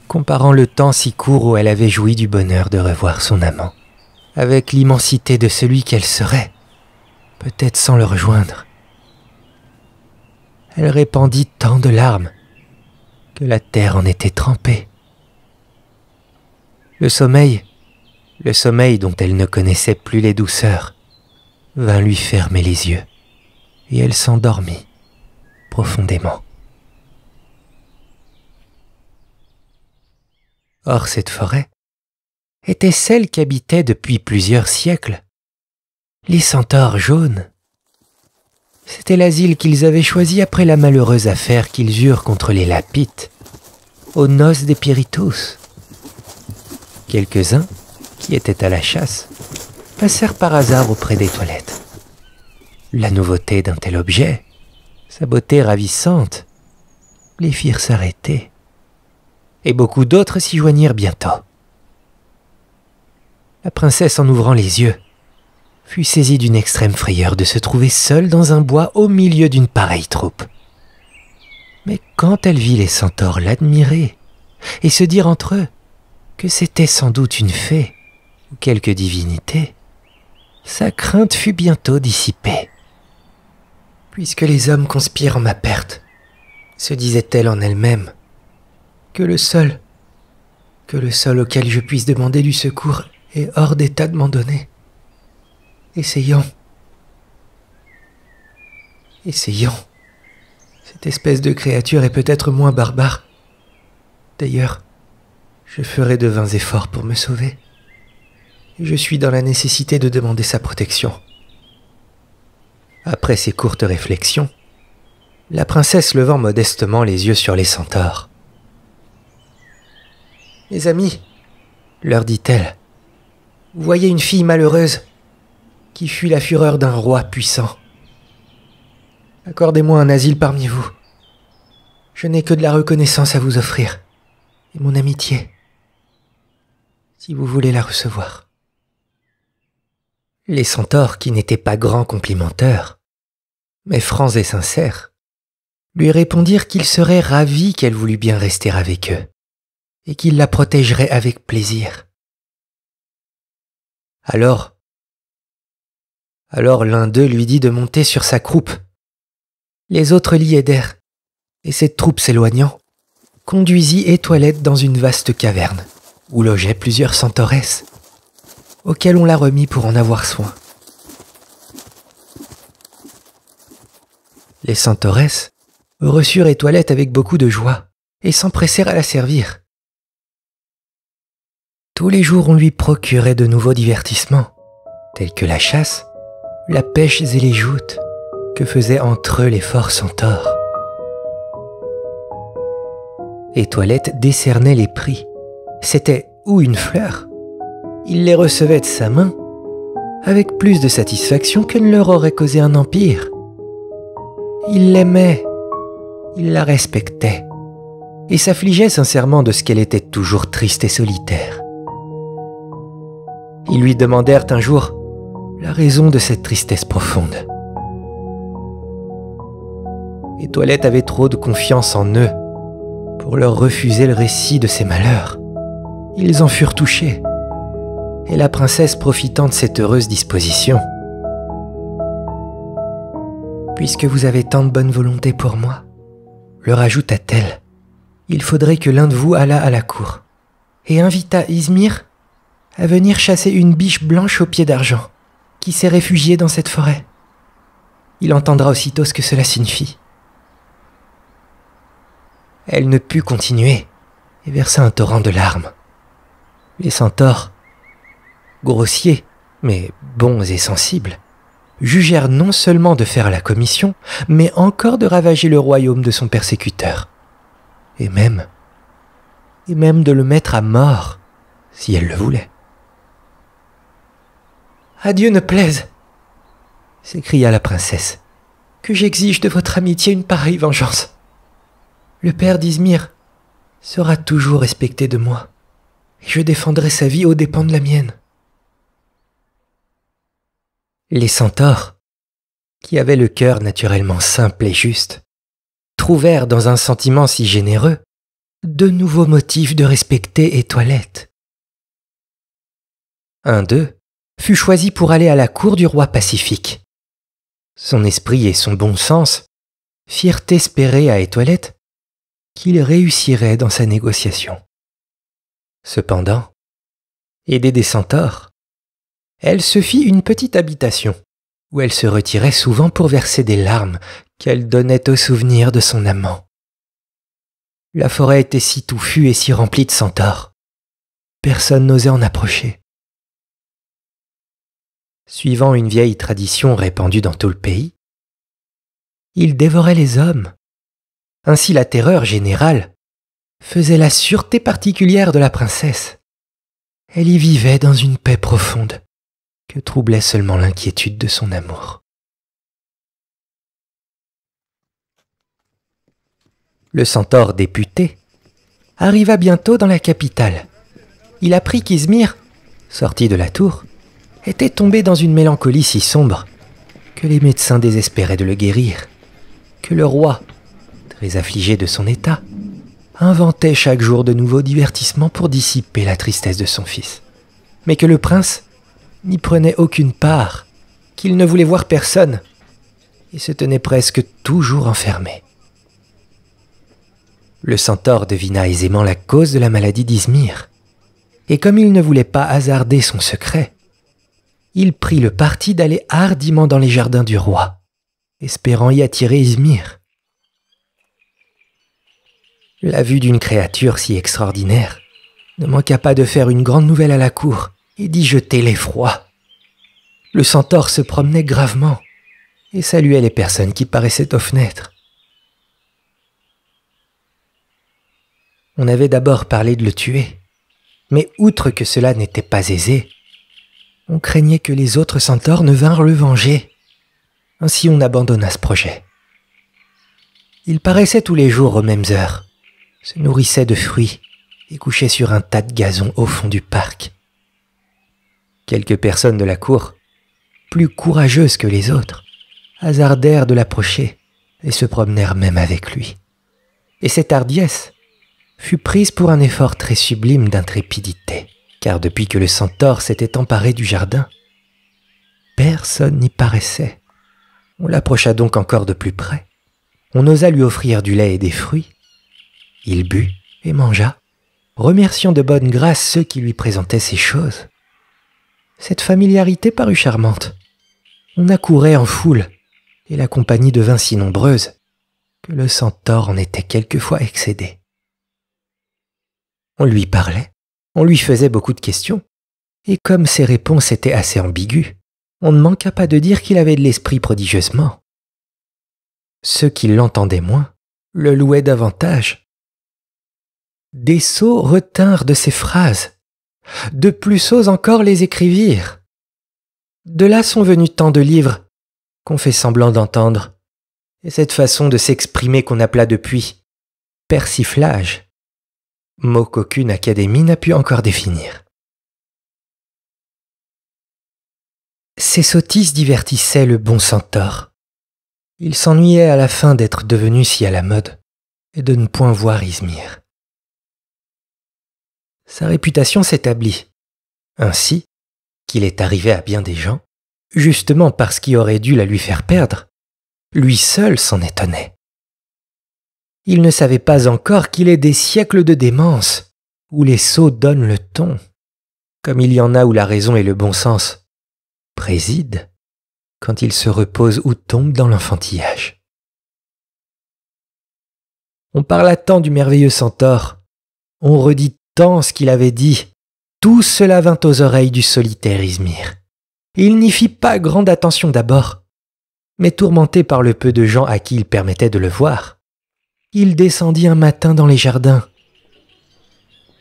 comparant le temps si court où elle avait joui du bonheur de revoir son amant, avec l'immensité de celui qu'elle serait, peut-être sans le rejoindre. Elle répandit tant de larmes que la terre en était trempée. Le sommeil, le sommeil dont elle ne connaissait plus les douceurs, vint lui fermer les yeux et elle s'endormit profondément. Or, cette forêt était celle qu'habitaient depuis plusieurs siècles les centaures jaunes. C'était l'asile qu'ils avaient choisi après la malheureuse affaire qu'ils eurent contre les Lapites, aux noces des Pirithoüs. Quelques-uns, qui étaient à la chasse, passèrent par hasard auprès d'Étoilette La nouveauté d'un tel objet, sa beauté ravissante, les firent s'arrêter, et beaucoup d'autres s'y joignirent bientôt. La princesse, en ouvrant les yeux, fut saisie d'une extrême frayeur de se trouver seule dans un bois au milieu d'une pareille troupe. Mais quand elle vit les centaures l'admirer et se dire entre eux que c'était sans doute une fée ou quelque divinité, sa crainte fut bientôt dissipée. « Puisque les hommes conspirent en ma perte, se disait-elle en elle-même, que le seul, que le seul auquel je puisse demander du secours est hors d'état de m'en donner. Essayons, essayons, cette espèce de créature est peut-être moins barbare. D'ailleurs, je ferai de vains efforts pour me sauver. Je suis dans la nécessité de demander sa protection. » Après ces courtes réflexions, la princesse levant modestement les yeux sur les centaures. « Mes amis, leur dit-elle, vous voyez une fille malheureuse qui fuit la fureur d'un roi puissant. Accordez-moi un asile parmi vous. Je n'ai que de la reconnaissance à vous offrir, et mon amitié, si vous voulez la recevoir. » Les centaures, qui n'étaient pas grands complimenteurs, mais francs et sincères, lui répondirent qu'ils seraient ravis qu'elle voulût bien rester avec eux et qu'ils la protégeraient avec plaisir. Alors, alors l'un d'eux lui dit de monter sur sa croupe. Les autres l'y aidèrent, et cette troupe s'éloignant, conduisit Étoilette dans une vaste caverne où logeaient plusieurs centauresses, auquel on l'a remis pour en avoir soin. Les centauresses reçurent Étoilette avec beaucoup de joie et s'empressèrent à la servir. Tous les jours, on lui procurait de nouveaux divertissements, tels que la chasse, la pêche et les joutes que faisaient entre eux les forts centaures. Étoilette décernait les prix. C'était ou une fleur, il les recevait de sa main avec plus de satisfaction que ne leur aurait causé un empire. Il l'aimait, il la respectait et s'affligeait sincèrement de ce qu'elle était toujours triste et solitaire. Ils lui demandèrent un jour la raison de cette tristesse profonde. Étoilette avait trop de confiance en eux pour leur refuser le récit de ses malheurs. Ils en furent touchés. Et la princesse, profitant de cette heureuse disposition, « Puisque vous avez tant de bonne volonté pour moi, » leur ajouta-t-elle, « il faudrait que l'un de vous allât à la cour et invita Izmir à venir chasser une biche blanche aux pieds d'argent qui s'est réfugiée dans cette forêt. Il entendra aussitôt ce que cela signifie. » Elle ne put continuer et versa un torrent de larmes. Les centaures, grossiers, mais bons et sensibles, jugèrent non seulement de faire la commission, mais encore de ravager le royaume de son persécuteur, et même, et même de le mettre à mort, si elle le voulait. « À Dieu ne plaise, » s'écria la princesse, « que j'exige de votre amitié une pareille vengeance. Le père d'Izmir sera toujours respecté de moi, et je défendrai sa vie aux dépens de la mienne. » Les centaures, qui avaient le cœur naturellement simple et juste, trouvèrent dans un sentiment si généreux de nouveaux motifs de respecter Étoilette. Un d'eux fut choisi pour aller à la cour du roi Pacifique. Son esprit et son bon sens firent espérer à Étoilette qu'il réussirait dans sa négociation. Cependant, aidée des centaures, elle se fit une petite habitation, où elle se retirait souvent pour verser des larmes qu'elle donnait au souvenir de son amant. La forêt était si touffue et si remplie de centaures, personne n'osait en approcher. Suivant une vieille tradition répandue dans tout le pays, ils dévoraient les hommes. Ainsi la terreur générale faisait la sûreté particulière de la princesse. Elle y vivait dans une paix profonde que troublait seulement l'inquiétude de son amour. le centaure député, arriva bientôt dans la capitale. Il apprit qu'Izmir, sorti de la tour, était tombé dans une mélancolie si sombre que les médecins désespéraient de le guérir, que le roi, très affligé de son état, inventait chaque jour de nouveaux divertissements pour dissiper la tristesse de son fils, mais que le prince n'y prenait aucune part, qu'il ne voulait voir personne et se tenait presque toujours enfermé. Le centaure devina aisément la cause de la maladie d'Izmir, et comme il ne voulait pas hasarder son secret, il prit le parti d'aller hardiment dans les jardins du roi, espérant y attirer Izmir. La vue d'une créature si extraordinaire ne manqua pas de faire une grande nouvelle à la cour et d'y jeter l'effroi. Le centaure se promenait gravement et saluait les personnes qui paraissaient aux fenêtres. On avait d'abord parlé de le tuer, mais outre que cela n'était pas aisé, on craignait que les autres centaures ne vinrent le venger. Ainsi on abandonna ce projet. Il paraissait tous les jours aux mêmes heures, se nourrissait de fruits et couchait sur un tas de gazon au fond du parc. Quelques personnes de la cour, plus courageuses que les autres, hasardèrent de l'approcher et se promenèrent même avec lui. Et cette hardiesse fut prise pour un effort très sublime d'intrépidité, car depuis que le centaure s'était emparé du jardin, personne n'y paraissait. On l'approcha donc encore de plus près. On osa lui offrir du lait et des fruits. Il but et mangea, remerciant de bonne grâce ceux qui lui présentaient ces choses. Cette familiarité parut charmante. On accourait en foule, et la compagnie devint si nombreuse que le centaure en était quelquefois excédé. On lui parlait, on lui faisait beaucoup de questions, et comme ses réponses étaient assez ambiguës, on ne manqua pas de dire qu'il avait de l'esprit prodigieusement. Ceux qui l'entendaient moins le louaient davantage. Des sots retinrent de ses phrases, de plus sots encore les écrivirent. De là sont venus tant de livres qu'on fait semblant d'entendre, et cette façon de s'exprimer qu'on appela depuis « persiflage ». Mot qu'aucune académie n'a pu encore définir. Ces sottises divertissaient le bon centaure. Il s'ennuyait à la fin d'être devenu si à la mode et de ne point voir Izmir. Sa réputation s'établit, ainsi qu'il est arrivé à bien des gens, justement parce qu'il aurait dû la lui faire perdre, lui seul s'en étonnait. Il ne savait pas encore qu'il est des siècles de démence, où les sots donnent le ton, comme il y en a où la raison et le bon sens président quand ils se reposent ou tombent dans l'enfantillage. On parla tant du merveilleux centaure, on redit tant ce qu'il avait dit, tout cela vint aux oreilles du solitaire Izmir. Il n'y fit pas grande attention d'abord, mais tourmenté par le peu de gens à qui il permettait de le voir, il descendit un matin dans les jardins.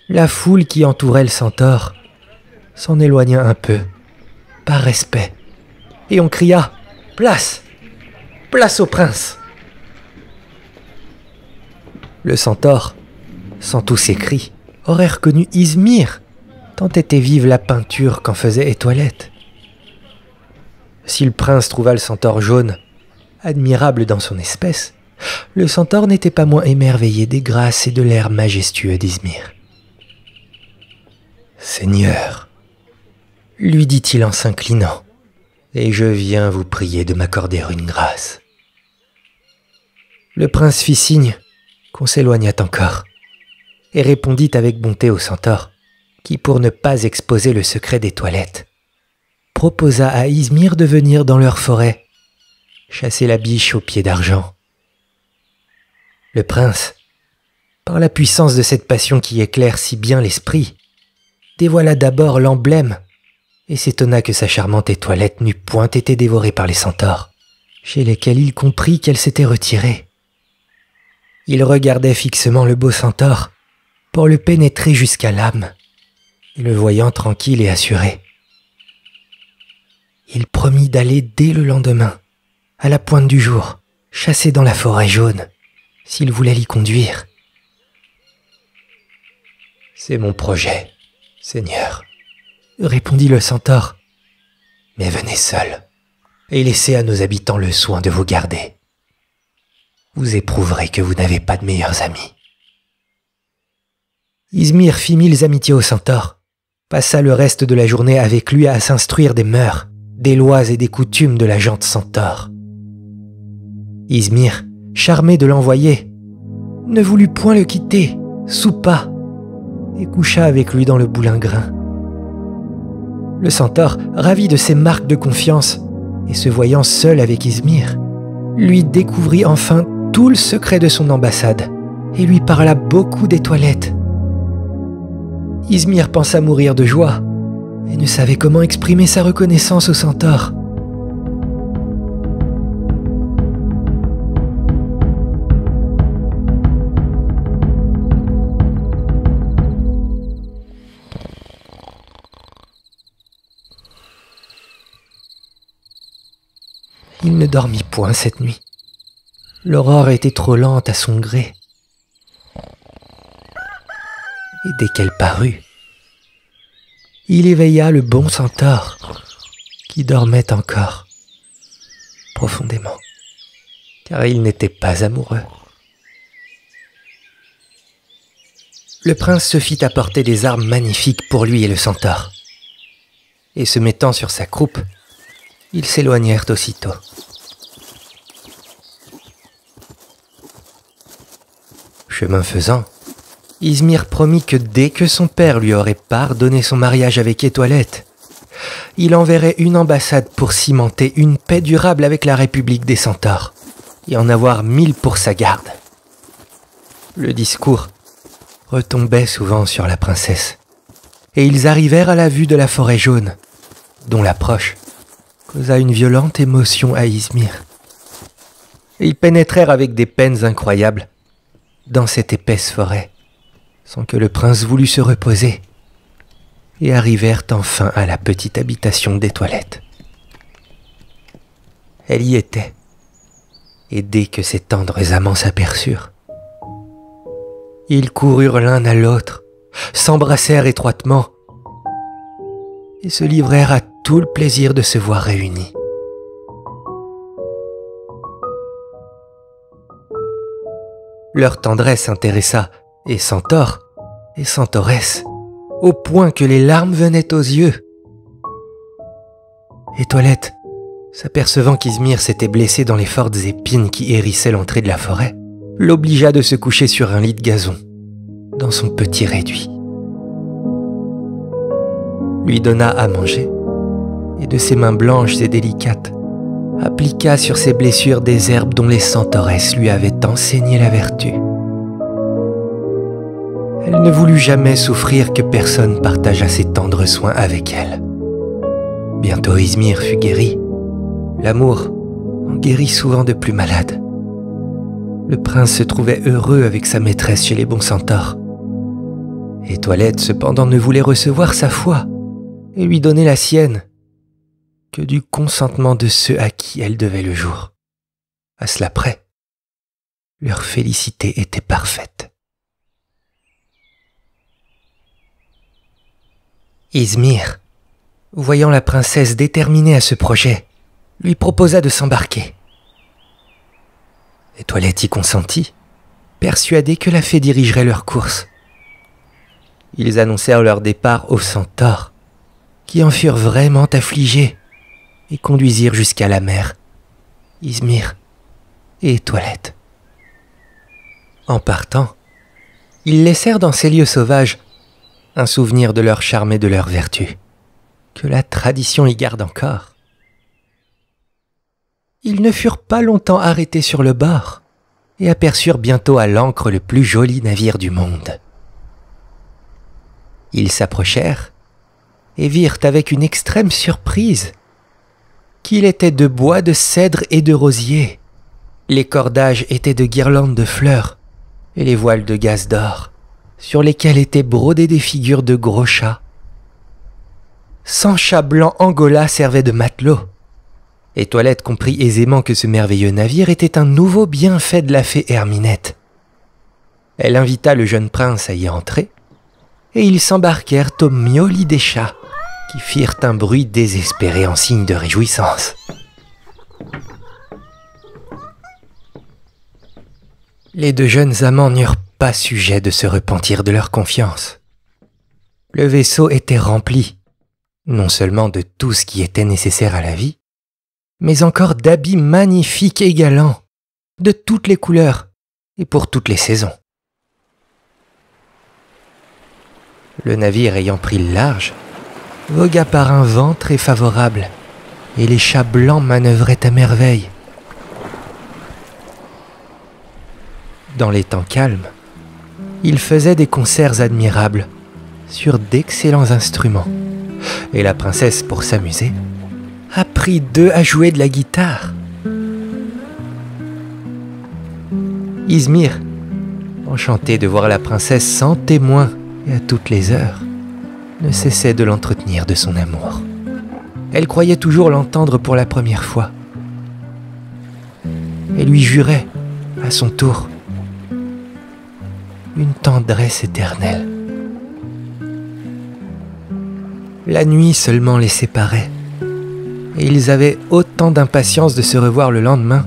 La foule qui entourait le centaure s'en éloigna un peu, par respect, et on cria « Place ! Place au prince !» Le centaure, sans tous ses cris, aurait reconnu Izmir, tant était vive la peinture qu'en faisait Étoilette. Si le prince trouva le centaure jaune, admirable dans son espèce, le centaure n'était pas moins émerveillé des grâces et de l'air majestueux d'Izmir. « Seigneur, lui dit-il en s'inclinant, et je viens vous prier de m'accorder une grâce. » Le prince fit signe qu'on s'éloignât encore, et répondit avec bonté au centaure, qui, pour ne pas exposer le secret des toilettes, proposa à Izmir de venir dans leur forêt, chasser la biche au pied d'argent. Le prince, par la puissance de cette passion qui éclaire si bien l'esprit, dévoila d'abord l'emblème et s'étonna que sa charmante Étoilette n'eût point été dévorée par les centaures, chez lesquels il comprit qu'elle s'était retirée. Il regardait fixement le beau centaure pour le pénétrer jusqu'à l'âme, et le voyant tranquille et assuré, il promit d'aller dès le lendemain, à la pointe du jour, chasser dans la forêt jaune, s'il voulait l'y conduire. « C'est mon projet, Seigneur, » répondit le centaure. « Mais venez seul, et laissez à nos habitants le soin de vous garder. Vous éprouverez que vous n'avez pas de meilleurs amis. » Izmir fit mille amitiés au centaure, passa le reste de la journée avec lui à s'instruire des mœurs, des lois et des coutumes de la gente centaure. Izmir, charmé de l'envoyer, ne voulut point le quitter, soupa et coucha avec lui dans le boulingrin. Le centaure, ravi de ses marques de confiance et se voyant seul avec Izmir, lui découvrit enfin tout le secret de son ambassade et lui parla beaucoup d'Étoilette. Izmir pensa mourir de joie et ne savait comment exprimer sa reconnaissance au centaure. Il ne dormit point cette nuit. L'aurore était trop lente à son gré. Et dès qu'elle parut, il éveilla le bon centaure qui dormait encore profondément, car il n'était pas amoureux. Le prince se fit apporter des armes magnifiques pour lui et le centaure, et se mettant sur sa croupe, ils s'éloignèrent aussitôt. Chemin faisant, Izmir promit que dès que son père lui aurait pardonné son mariage avec Étoilette, il enverrait une ambassade pour cimenter une paix durable avec la République des Centaures et en avoir mille pour sa garde. Le discours retombait souvent sur la princesse, et ils arrivèrent à la vue de la forêt jaune, dont l'approche causa une violente émotion à Izmir. Ils pénétrèrent avec des peines incroyables dans cette épaisse forêt, sans que le prince voulût se reposer, et arrivèrent enfin à la petite habitation d'Étoilette. Elle y était, et dès que ses tendres amants s'aperçurent, ils coururent l'un à l'autre, s'embrassèrent étroitement, et se livrèrent à tout le plaisir de se voir réunis. Leur tendresse intéressa et Centaure et Centauresse, au point que les larmes venaient aux yeux. Étoilette, s'apercevant qu'Izmir s'était blessé dans les fortes épines qui hérissaient l'entrée de la forêt, l'obligea de se coucher sur un lit de gazon, dans son petit réduit. Lui donna à manger, et de ses mains blanches et délicates, appliqua sur ses blessures des herbes dont les centauresses lui avaient enseigné la vertu. Elle ne voulut jamais souffrir que personne partageât ses tendres soins avec elle. Bientôt Izmir fut guéri. L'amour en guérit souvent de plus malades. Le prince se trouvait heureux avec sa maîtresse chez les bons centaures. Étoilette cependant ne voulait recevoir sa foi et lui donner la sienne que du consentement de ceux à qui elle devait le jour. À cela près, leur félicité était parfaite. Izmir, voyant la princesse déterminée à ce projet, lui proposa de s'embarquer. Étoilette y consentit, persuadée que la fée dirigerait leur course. Ils annoncèrent leur départ aux centaures, qui en furent vraiment affligés et conduisirent jusqu'à la mer, Izmir et Étoilette. En partant, ils laissèrent dans ces lieux sauvages un souvenir de leur charme et de leur vertu, que la tradition y garde encore. Ils ne furent pas longtemps arrêtés sur le bord et aperçurent bientôt à l'ancre le plus joli navire du monde. Ils s'approchèrent et virent avec une extrême surprise qu'il était de bois, de cèdre et de rosier. Les cordages étaient de guirlandes de fleurs et les voiles de gaze d'or, sur lesquels étaient brodées des figures de gros chats. Cent chats blancs Angola servaient de matelots. Étoilette comprit aisément que ce merveilleux navire était un nouveau bienfait de la fée Herminette, Elle invita le jeune prince à y entrer, et ils s'embarquèrent au miauli des chats, qui firent un bruit désespéré en signe de réjouissance. Les deux jeunes amants n'eurent pas sujet de se repentir de leur confiance. Le vaisseau était rempli, non seulement de tout ce qui était nécessaire à la vie, mais encore d'habits magnifiques et galants, de toutes les couleurs et pour toutes les saisons. Le navire ayant pris le large, vogua par un vent très favorable, et les chats blancs manœuvraient à merveille. Dans les temps calmes, ils faisaient des concerts admirables, sur d'excellents instruments, et la princesse, pour s'amuser, apprit d'eux à jouer de la guitare. Izmir, enchanté de voir la princesse sans témoin et à toutes les heures, ne cessait de l'entretenir de son amour. Elle croyait toujours l'entendre pour la première fois, et lui jurait, à son tour, une tendresse éternelle. La nuit seulement les séparait, et ils avaient autant d'impatience de se revoir le lendemain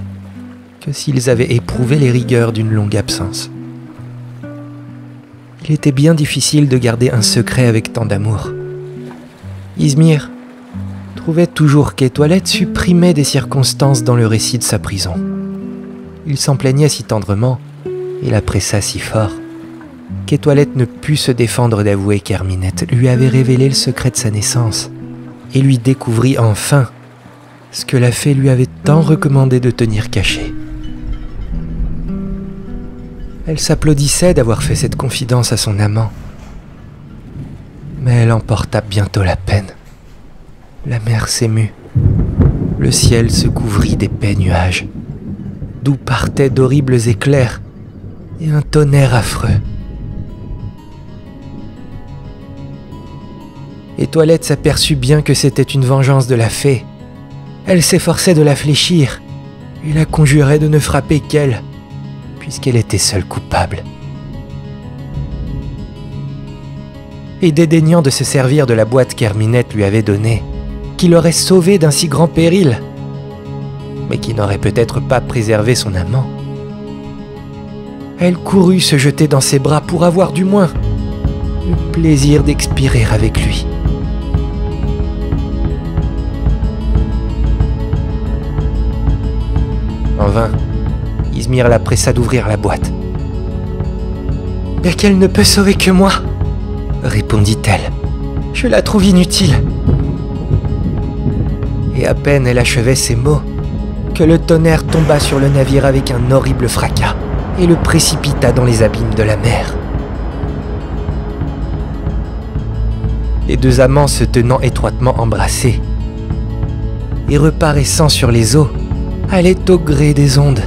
que s'ils avaient éprouvé les rigueurs d'une longue absence. Il était bien difficile de garder un secret avec tant d'amour. Izmir trouvait toujours qu'Étoilette supprimait des circonstances dans le récit de sa prison. Il s'en plaignait si tendrement et la pressa si fort qu'Étoilette ne put se défendre d'avouer qu'Herminette lui avait révélé le secret de sa naissance et lui découvrit enfin ce que la fée lui avait tant recommandé de tenir caché. Elle s'applaudissait d'avoir fait cette confidence à son amant, mais elle en porta bientôt la peine. La mer s'émut, le ciel se couvrit d'épais nuages, d'où partaient d'horribles éclairs et un tonnerre affreux. Étoilette s'aperçut bien que c'était une vengeance de la fée. Elle s'efforçait de la fléchir et la conjurait de ne frapper qu'elle, puisqu'elle était seule coupable. Et dédaignant de se servir de la boîte qu'Herminette lui avait donnée, qui l'aurait sauvée d'un si grand péril, mais qui n'aurait peut-être pas préservé son amant, elle courut se jeter dans ses bras pour avoir du moins le plaisir d'expirer avec lui. En vain, Izmir la pressa d'ouvrir la boîte. « Mais qu'elle ne peut sauver que moi !» répondit-elle. « Je la trouve inutile !» Et à peine elle achevait ces mots, que le tonnerre tomba sur le navire avec un horrible fracas et le précipita dans les abîmes de la mer. Les deux amants se tenant étroitement embrassés et reparaissant sur les eaux, allaient au gré des ondes.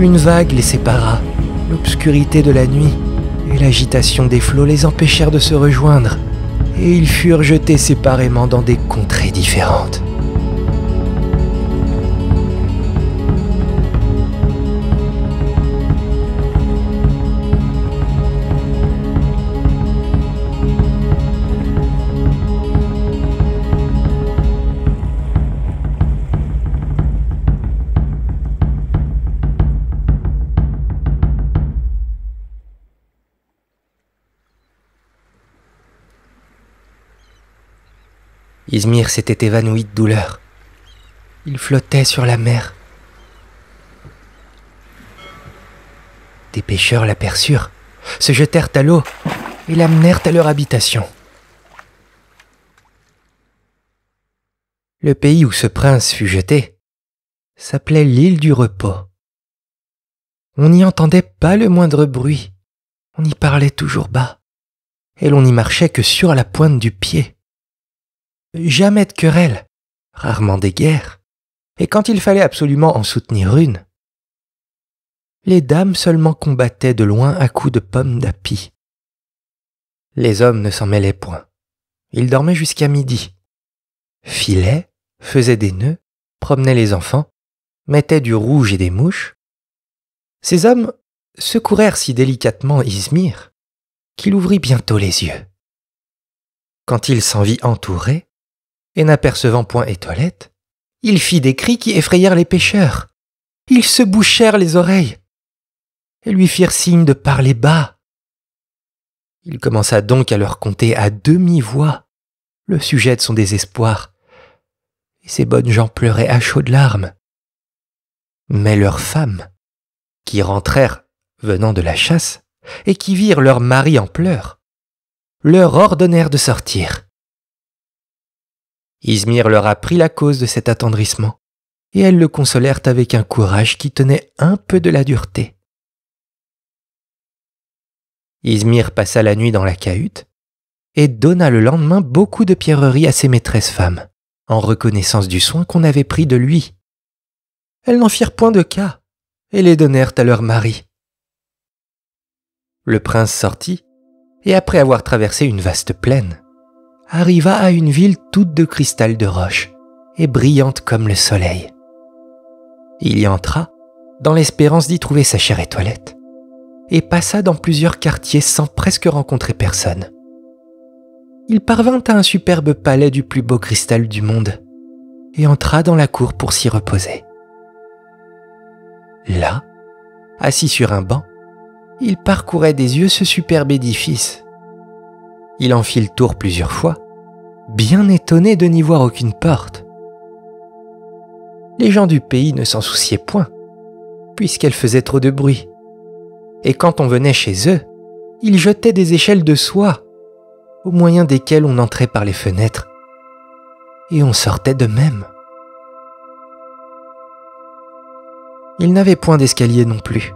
Une vague les sépara, l'obscurité de la nuit et l'agitation des flots les empêchèrent de se rejoindre, et ils furent jetés séparément dans des contrées différentes. Izmir s'était évanoui de douleur. Il flottait sur la mer. Des pêcheurs l'aperçurent, se jetèrent à l'eau et l'amenèrent à leur habitation. Le pays où ce prince fut jeté s'appelait l'île du repos. On n'y entendait pas le moindre bruit, on y parlait toujours bas, et l'on n'y marchait que sur la pointe du pied. Jamais de querelle, rarement des guerres, et quand il fallait absolument en soutenir une, les dames seulement combattaient de loin à coups de pommes d'api. Les hommes ne s'en mêlaient point. Ils dormaient jusqu'à midi, filait, faisait des nœuds, promenait les enfants, mettait du rouge et des mouches. Ces hommes secourèrent si délicatement Izmir qu'il ouvrit bientôt les yeux. Quand il s'en vit entouré, et n'apercevant point Étoilette, il fit des cris qui effrayèrent les pêcheurs. Ils se bouchèrent les oreilles et lui firent signe de parler bas. Il commença donc à leur conter à demi-voix le sujet de son désespoir, et ces bonnes gens pleuraient à chaudes larmes. Mais leurs femmes, qui rentrèrent venant de la chasse et qui virent leur mari en pleurs, leur ordonnèrent de sortir. Izmir leur apprit la cause de cet attendrissement, et elles le consolèrent avec un courage qui tenait un peu de la dureté. Izmir passa la nuit dans la cahute et donna le lendemain beaucoup de pierreries à ses maîtresses femmes, en reconnaissance du soin qu'on avait pris de lui. Elles n'en firent point de cas et les donnèrent à leur mari. Le prince sortit, et après avoir traversé une vaste plaine, arriva à une ville toute de cristal de roche et brillante comme le soleil. Il y entra, dans l'espérance d'y trouver sa chère Étoilette, et passa dans plusieurs quartiers sans presque rencontrer personne. Il parvint à un superbe palais du plus beau cristal du monde, et entra dans la cour pour s'y reposer. Là, assis sur un banc, il parcourait des yeux ce superbe édifice. Il en fit le tour plusieurs fois, bien étonné de n'y voir aucune porte. Les gens du pays ne s'en souciaient point, puisqu'elles faisaient trop de bruit. Et quand on venait chez eux, ils jetaient des échelles de soie, au moyen desquelles on entrait par les fenêtres, et on sortait de même. Ils n'avaient point d'escalier non plus.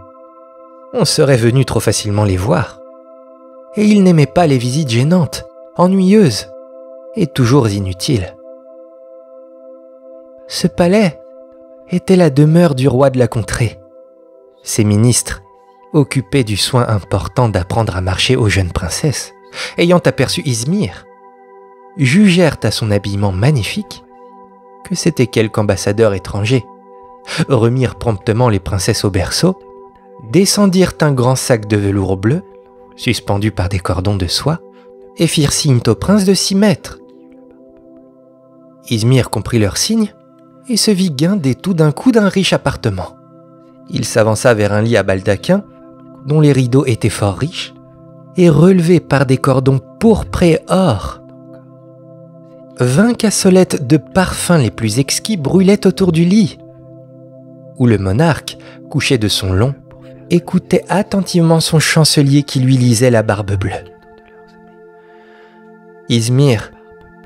On serait venu trop facilement les voir. Et ils n'aimaient pas les visites gênantes, ennuyeuses et toujours inutiles. Ce palais était la demeure du roi de la contrée. Ses ministres, occupés du soin important d'apprendre à marcher aux jeunes princesses, ayant aperçu Izmir, jugèrent à son habillement magnifique que c'était quelque ambassadeur étranger, remirent promptement les princesses au berceau, descendirent un grand sac de velours bleu, suspendu par des cordons de soie, et firent signe au prince de s'y mettre. Izmir comprit leur signe et se vit guindé tout d'un coup d'un riche appartement. Il s'avança vers un lit à baldaquin, dont les rideaux étaient fort riches, et relevés par des cordons pourpre et or. Vingt cassolettes de parfums les plus exquis brûlaient autour du lit, où le monarque, couché de son long, écoutait attentivement son chancelier qui lui lisait la barbe bleue. Izmir,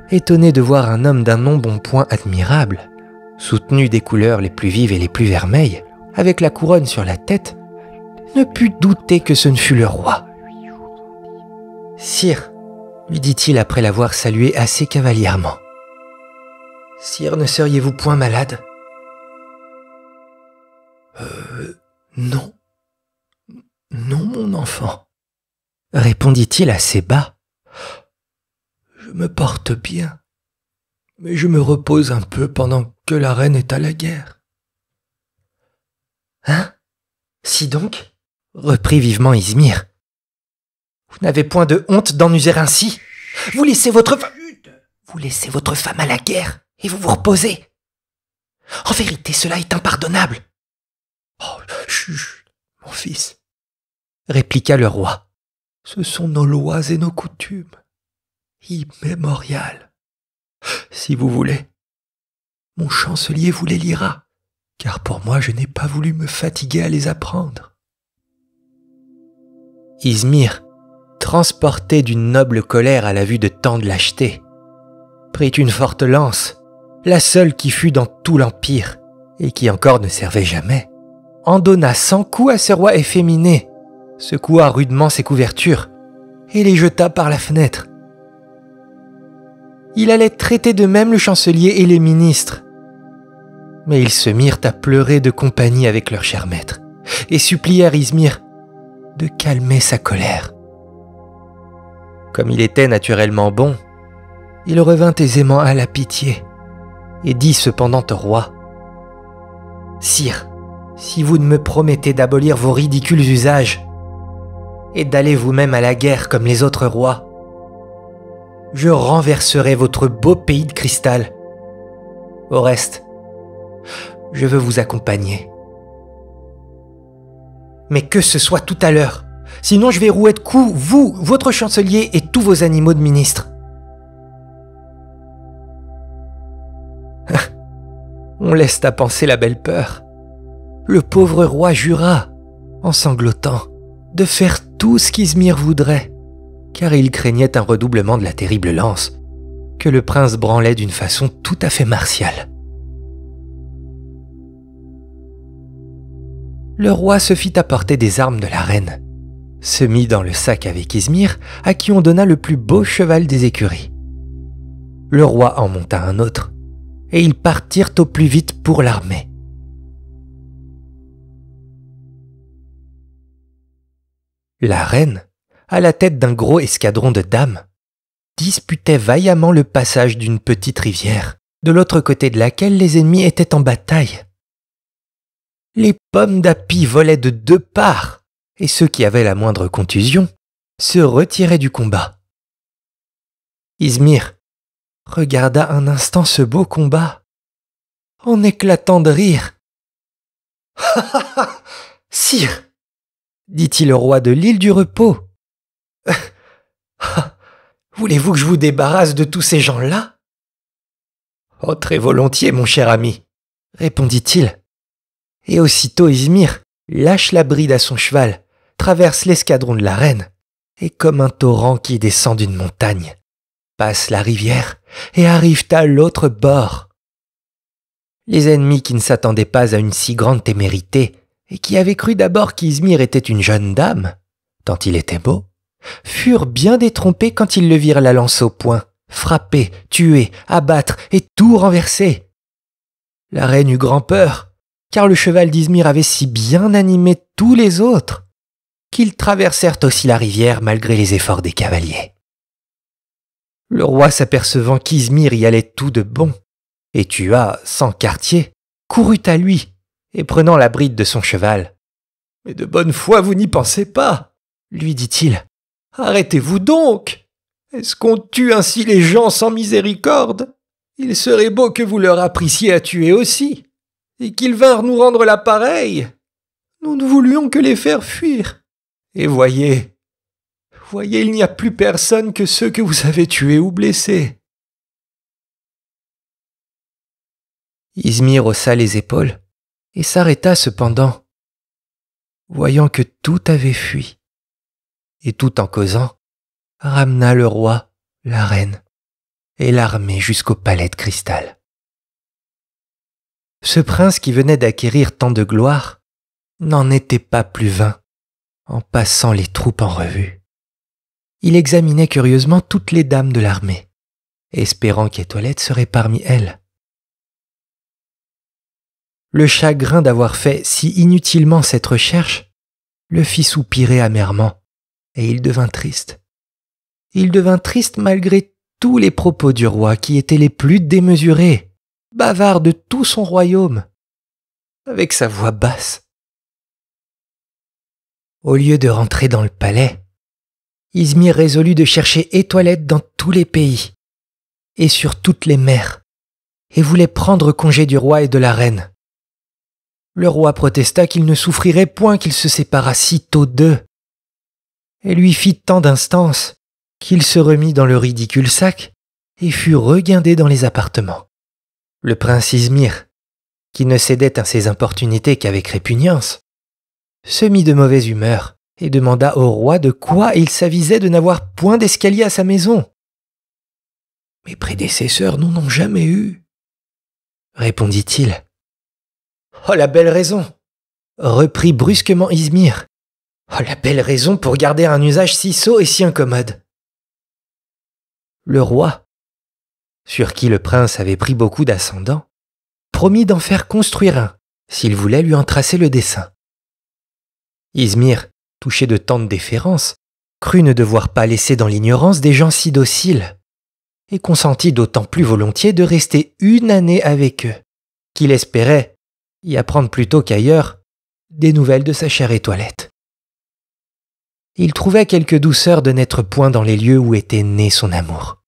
étonné de voir un homme d'un nom bon point admirable, soutenu des couleurs les plus vives et les plus vermeilles, avec la couronne sur la tête, ne put douter que ce ne fût le roi. « Sire, lui dit-il après l'avoir salué assez cavalièrement, « Sire, ne seriez-vous point malade ?»« Euh, non. » « Non, mon enfant, » répondit-il assez bas. « Je me porte bien, mais je me repose un peu pendant que la reine est à la guerre. »« Hein? Si donc ?» reprit vivement Izmir. « Vous n'avez point de honte d'en user ainsi? Vous laissez votre fa... vous laissez votre femme à la guerre et vous vous reposez. En vérité, cela est impardonnable. »« Oh, chut, mon fils !» répliqua le roi. « Ce sont nos lois et nos coutumes, immémoriales. Si vous voulez, mon chancelier vous les lira, car pour moi je n'ai pas voulu me fatiguer à les apprendre. » Izmir, transporté d'une noble colère à la vue de tant de lâcheté, prit une forte lance, la seule qui fut dans tout l'Empire, et qui encore ne servait jamais, en donna cent coups à ce roi efféminé, secoua rudement ses couvertures et les jeta par la fenêtre. Il allait traiter de même le chancelier et les ministres. Mais ils se mirent à pleurer de compagnie avec leur cher maître et supplièrent Izmir de calmer sa colère. Comme il était naturellement bon, il revint aisément à la pitié et dit cependant au roi « Sire, si vous ne me promettez d'abolir vos ridicules usages et d'aller vous-même à la guerre comme les autres rois, je renverserai votre beau pays de cristal. Au reste, je veux vous accompagner. Mais que ce soit tout à l'heure, sinon je vais rouer de coups, vous, votre chancelier et tous vos animaux de ministre. » On laisse à penser la belle peur. Le pauvre roi jura, en sanglotant, de faire tout ce qu'Izmir voudrait, car il craignait un redoublement de la terrible lance, que le prince branlait d'une façon tout à fait martiale. Le roi se fit apporter des armes de la reine, se mit dans le sac avec Izmir, à qui on donna le plus beau cheval des écuries. Le roi en monta un autre, et ils partirent au plus vite pour l'armée. La reine, à la tête d'un gros escadron de dames, disputait vaillamment le passage d'une petite rivière, de l'autre côté de laquelle les ennemis étaient en bataille. Les pommes d'api volaient de deux parts, et ceux qui avaient la moindre contusion se retiraient du combat. Izmir regarda un instant ce beau combat, en éclatant de rire. « Ha ha ha, sire !» dit-il au roi de l'île du repos. « Voulez-vous que je vous débarrasse de tous ces gens-là »« Oh, très volontiers, mon cher ami » répondit-il. Et aussitôt Izmir lâche la bride à son cheval, traverse l'escadron de la reine, et comme un torrent qui descend d'une montagne, passe la rivière et arrive à l'autre bord. Les ennemis qui ne s'attendaient pas à une si grande témérité et qui avaient cru d'abord qu'Izmir était une jeune dame, tant il était beau, furent bien détrompés quand ils le virent la lance au poing, frapper, tuer, abattre et tout renverser. La reine eut grand peur, car le cheval d'Izmir avait si bien animé tous les autres qu'ils traversèrent aussi la rivière malgré les efforts des cavaliers. Le roi, s'apercevant qu'Izmir y allait tout de bon, et tua, sans quartier, courut à lui, et prenant la bride de son cheval. « Mais de bonne foi, vous n'y pensez pas !» lui dit-il. « Arrêtez-vous donc! Est-ce qu'on tue ainsi les gens sans miséricorde? Il serait beau que vous leur apprissiez à tuer aussi, et qu'ils vinrent nous rendre la pareille. Nous ne voulions que les faire fuir. Et voyez, voyez, il n'y a plus personne que ceux que vous avez tués ou blessés. » Izmir haussa les épaules et s'arrêta cependant, voyant que tout avait fui, et tout en causant, ramena le roi, la reine et l'armée jusqu'au palais de cristal. Ce prince qui venait d'acquérir tant de gloire n'en était pas plus vain en passant les troupes en revue. Il examinait curieusement toutes les dames de l'armée, espérant qu'Étoilette serait parmi elles. Le chagrin d'avoir fait si inutilement cette recherche le fit soupirer amèrement, et il devint triste. Il devint triste malgré tous les propos du roi qui étaient les plus démesurés, bavard de tout son royaume, avec sa voix basse. Au lieu de rentrer dans le palais, Izmir résolut de chercher Étoilette dans tous les pays et sur toutes les mers, et voulait prendre congé du roi et de la reine. Le roi protesta qu'il ne souffrirait point qu'ils se séparât si tôt d'eux, et lui fit tant d'instances qu'il se remit dans le ridicule sac et fut reguindé dans les appartements. Le prince Izmir, qui ne cédait à ses importunités qu'avec répugnance, se mit de mauvaise humeur et demanda au roi de quoi il s'avisait de n'avoir point d'escalier à sa maison. « Mes prédécesseurs n'en ont jamais eu, » répondit-il. « Oh, la belle raison !» reprit brusquement Izmir. « Oh, la belle raison pour garder un usage si sot et si incommode !» Le roi, sur qui le prince avait pris beaucoup d'ascendant, promit d'en faire construire un, s'il voulait lui en tracer le dessin. Izmir, touché de tant de déférence, crut ne devoir pas laisser dans l'ignorance des gens si dociles, et consentit d'autant plus volontiers de rester une année avec eux, qu'il espérait y apprendre plutôt qu'ailleurs des nouvelles de sa chère Étoilette. Il trouvait quelque douceur de n'être point dans les lieux où était né son amour,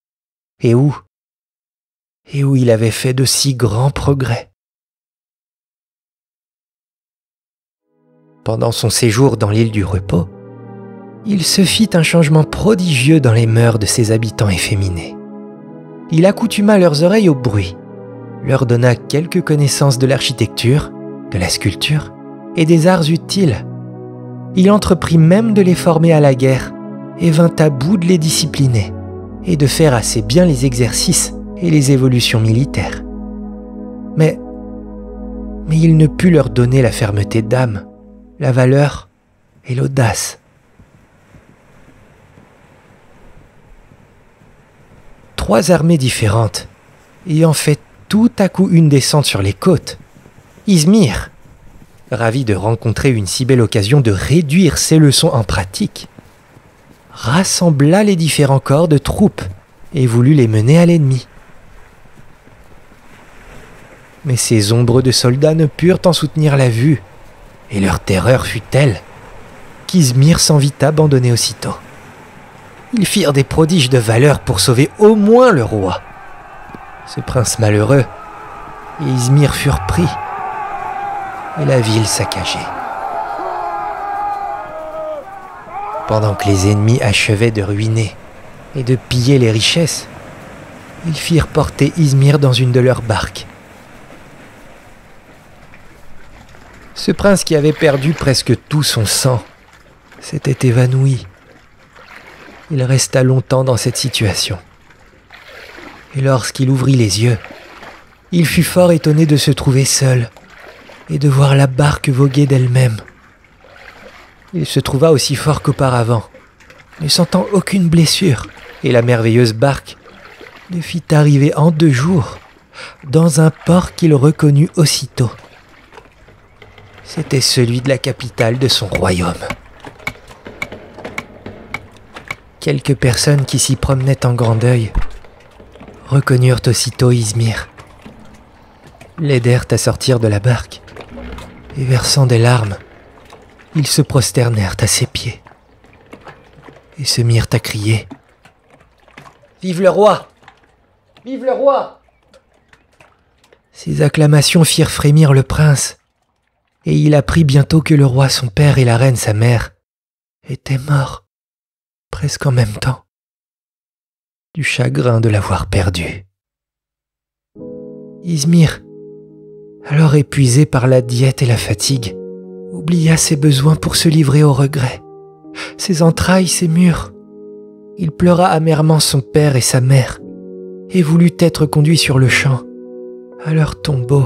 et où, et où il avait fait de si grands progrès. Pendant son séjour dans l'île du Repos, il se fit un changement prodigieux dans les mœurs de ses habitants efféminés. Il accoutuma leurs oreilles au bruit, leur donna quelques connaissances de l'architecture, de la sculpture et des arts utiles. Il entreprit même de les former à la guerre et vint à bout de les discipliner et de faire assez bien les exercices et les évolutions militaires. Mais, mais il ne put leur donner la fermeté d'âme, la valeur et l'audace. Trois armées différentes, ayant fait tout à coup une descente sur les côtes, Izmir, ravi de rencontrer une si belle occasion de réduire ses leçons en pratique, rassembla les différents corps de troupes et voulut les mener à l'ennemi. Mais ces ombres de soldats ne purent en soutenir la vue, et leur terreur fut telle qu'Izmir s'en vit abandonné aussitôt. Ils firent des prodiges de valeur pour sauver au moins le roi, ce prince malheureux, et Izmir furent pris, et la ville saccagée. Pendant que les ennemis achevaient de ruiner et de piller les richesses, ils firent porter Izmir dans une de leurs barques. Ce prince qui avait perdu presque tout son sang s'était évanoui. Il resta longtemps dans cette situation. Et lorsqu'il ouvrit les yeux, il fut fort étonné de se trouver seul et de voir la barque voguer d'elle-même. Il se trouva aussi fort qu'auparavant, ne sentant aucune blessure, et la merveilleuse barque le fit arriver en deux jours dans un port qu'il reconnut aussitôt. C'était celui de la capitale de son royaume. Quelques personnes qui s'y promenaient en grand deuil reconnurent aussitôt Izmir, l'aidèrent à sortir de la barque et versant des larmes, ils se prosternèrent à ses pieds et se mirent à crier « Vive le roi! Vive le roi !» Ces acclamations firent frémir le prince et il apprit bientôt que le roi son père et la reine sa mère étaient morts. Presque en même temps, du chagrin de l'avoir perdu. Izmir, alors épuisé par la diète et la fatigue, oublia ses besoins pour se livrer au regret. Ses entrailles s'émurent. Il pleura amèrement son père et sa mère et voulut être conduit sur le champ, à leur tombeau.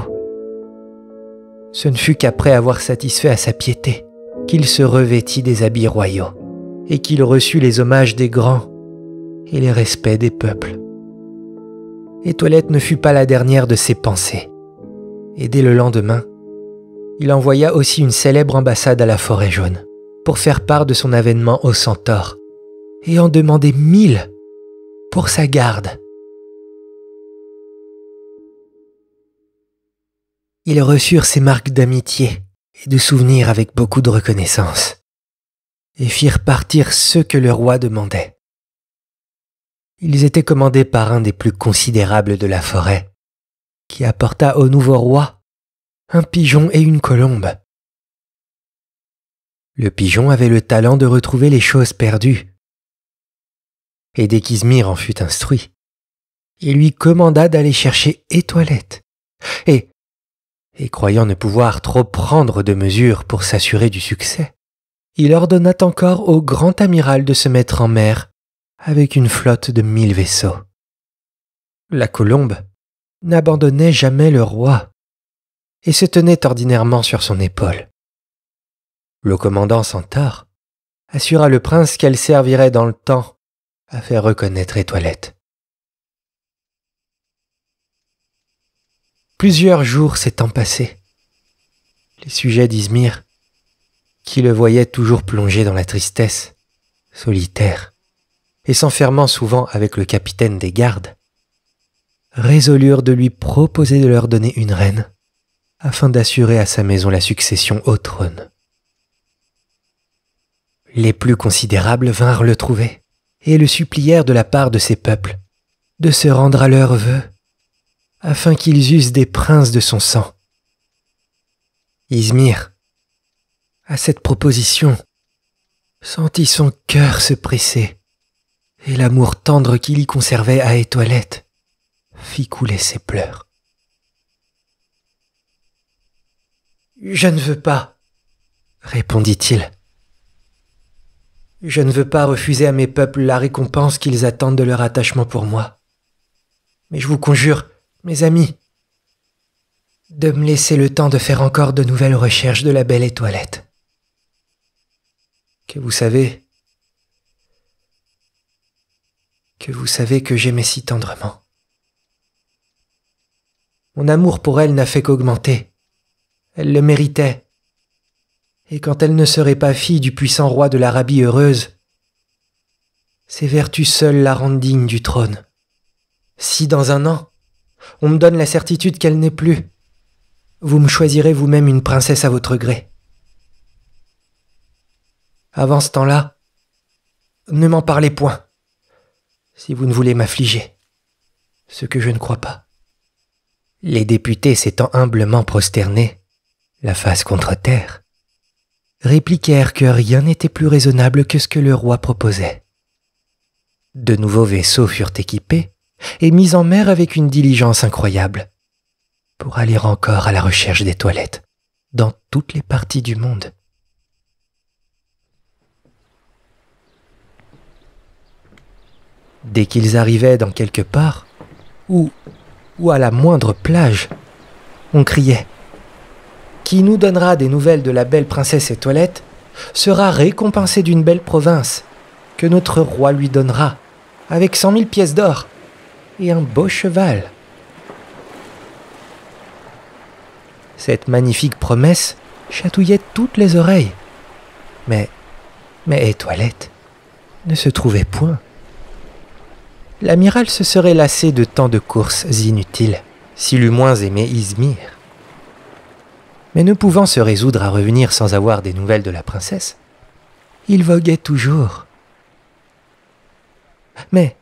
Ce ne fut qu'après avoir satisfait à sa piété qu'il se revêtit des habits royaux et qu'il reçut les hommages des grands et les respects des peuples. Étoilette ne fut pas la dernière de ses pensées, et dès le lendemain, il envoya aussi une célèbre ambassade à la Forêt Jaune pour faire part de son avènement au Centaure et en demander mille pour sa garde. Ils reçurent ces marques d'amitié et de souvenirs avec beaucoup de reconnaissance, et firent partir ceux que le roi demandait. Ils étaient commandés par un des plus considérables de la forêt, qui apporta au nouveau roi un pigeon et une colombe. Le pigeon avait le talent de retrouver les choses perdues, et dès qu'Izmir en fut instruit, il lui commanda d'aller chercher Étoilette, et, et croyant ne pouvoir trop prendre de mesures pour s'assurer du succès, il ordonna encore au grand amiral de se mettre en mer avec une flotte de mille vaisseaux. La colombe n'abandonnait jamais le roi et se tenait ordinairement sur son épaule. Le commandant Santar assura le prince qu'elle servirait dans le temps à faire reconnaître Étoilette. Plusieurs jours s'étant passés, les sujets d'Izmir, qui le voyait toujours plongé dans la tristesse, solitaire, et s'enfermant souvent avec le capitaine des gardes, résolurent de lui proposer de leur donner une reine, afin d'assurer à sa maison la succession au trône. Les plus considérables vinrent le trouver, et le supplièrent de la part de ses peuples, de se rendre à leurs vœux, afin qu'ils eussent des princes de son sang. Izmir, à cette proposition, sentit son cœur se presser, et l'amour tendre qu'il y conservait à Étoilette fit couler ses pleurs. « Je ne veux pas, » répondit-il. « Je ne veux pas refuser à mes peuples la récompense qu'ils attendent de leur attachement pour moi. Mais je vous conjure, mes amis, de me laisser le temps de faire encore de nouvelles recherches de la belle Étoilette. Que vous savez, que vous savez que j'aimais si tendrement. Mon amour pour elle n'a fait qu'augmenter. Elle le méritait. Et quand elle ne serait pas fille du puissant roi de l'Arabie heureuse, ses vertus seules la rendent digne du trône. Si dans un an, on me donne la certitude qu'elle n'est plus, vous me choisirez vous-même une princesse à votre gré. Avant ce temps-là, ne m'en parlez point, si vous ne voulez m'affliger, ce que je ne crois pas. » Les députés, s'étant humblement prosternés, la face contre terre, répliquèrent que rien n'était plus raisonnable que ce que le roi proposait. De nouveaux vaisseaux furent équipés et mis en mer avec une diligence incroyable, pour aller encore à la recherche des toilettes, dans toutes les parties du monde. Dès qu'ils arrivaient dans quelque part, ou, ou à la moindre plage, on criait « Qui nous donnera des nouvelles de la belle princesse Étoilette sera récompensé d'une belle province que notre roi lui donnera, avec cent mille pièces d'or et un beau cheval. » Cette magnifique promesse chatouillait toutes les oreilles, mais, mais Étoilette ne se trouvait point. L'amiral se serait lassé de tant de courses inutiles s'il eût moins aimé Izmir. Mais ne pouvant se résoudre à revenir sans avoir des nouvelles de la princesse, il voguait toujours. Mais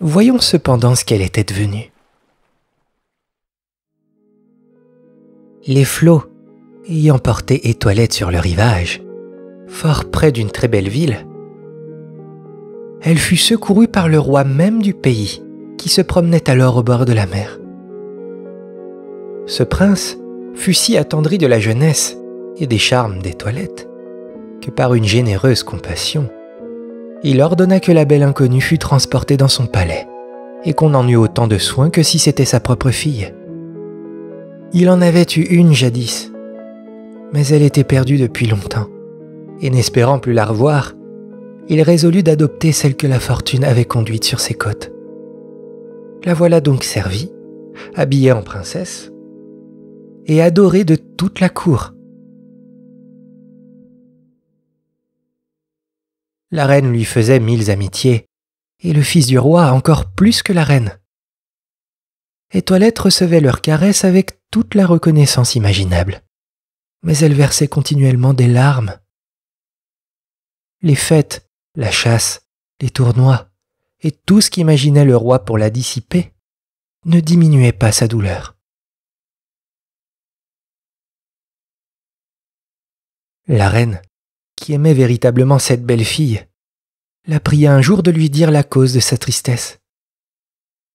voyons cependant ce qu'elle était devenue. Les flots, ayant porté Étoilette sur le rivage, fort près d'une très belle ville, elle fut secourue par le roi même du pays, qui se promenait alors au bord de la mer. Ce prince fut si attendri de la jeunesse et des charmes d'Étoilette que par une généreuse compassion, il ordonna que la belle inconnue fût transportée dans son palais et qu'on en eût autant de soin que si c'était sa propre fille. Il en avait eu une jadis, mais elle était perdue depuis longtemps, et n'espérant plus la revoir, il résolut d'adopter celle que la fortune avait conduite sur ses côtes. La voilà donc servie, habillée en princesse, et adorée de toute la cour. La reine lui faisait mille amitiés, et le fils du roi encore plus que la reine. Étoilette recevait leurs caresses avec toute la reconnaissance imaginable, mais elle versait continuellement des larmes. Les fêtes, la chasse, les tournois et tout ce qu'imaginait le roi pour la dissiper ne diminuait pas sa douleur. La reine, qui aimait véritablement cette belle fille, la pria un jour de lui dire la cause de sa tristesse.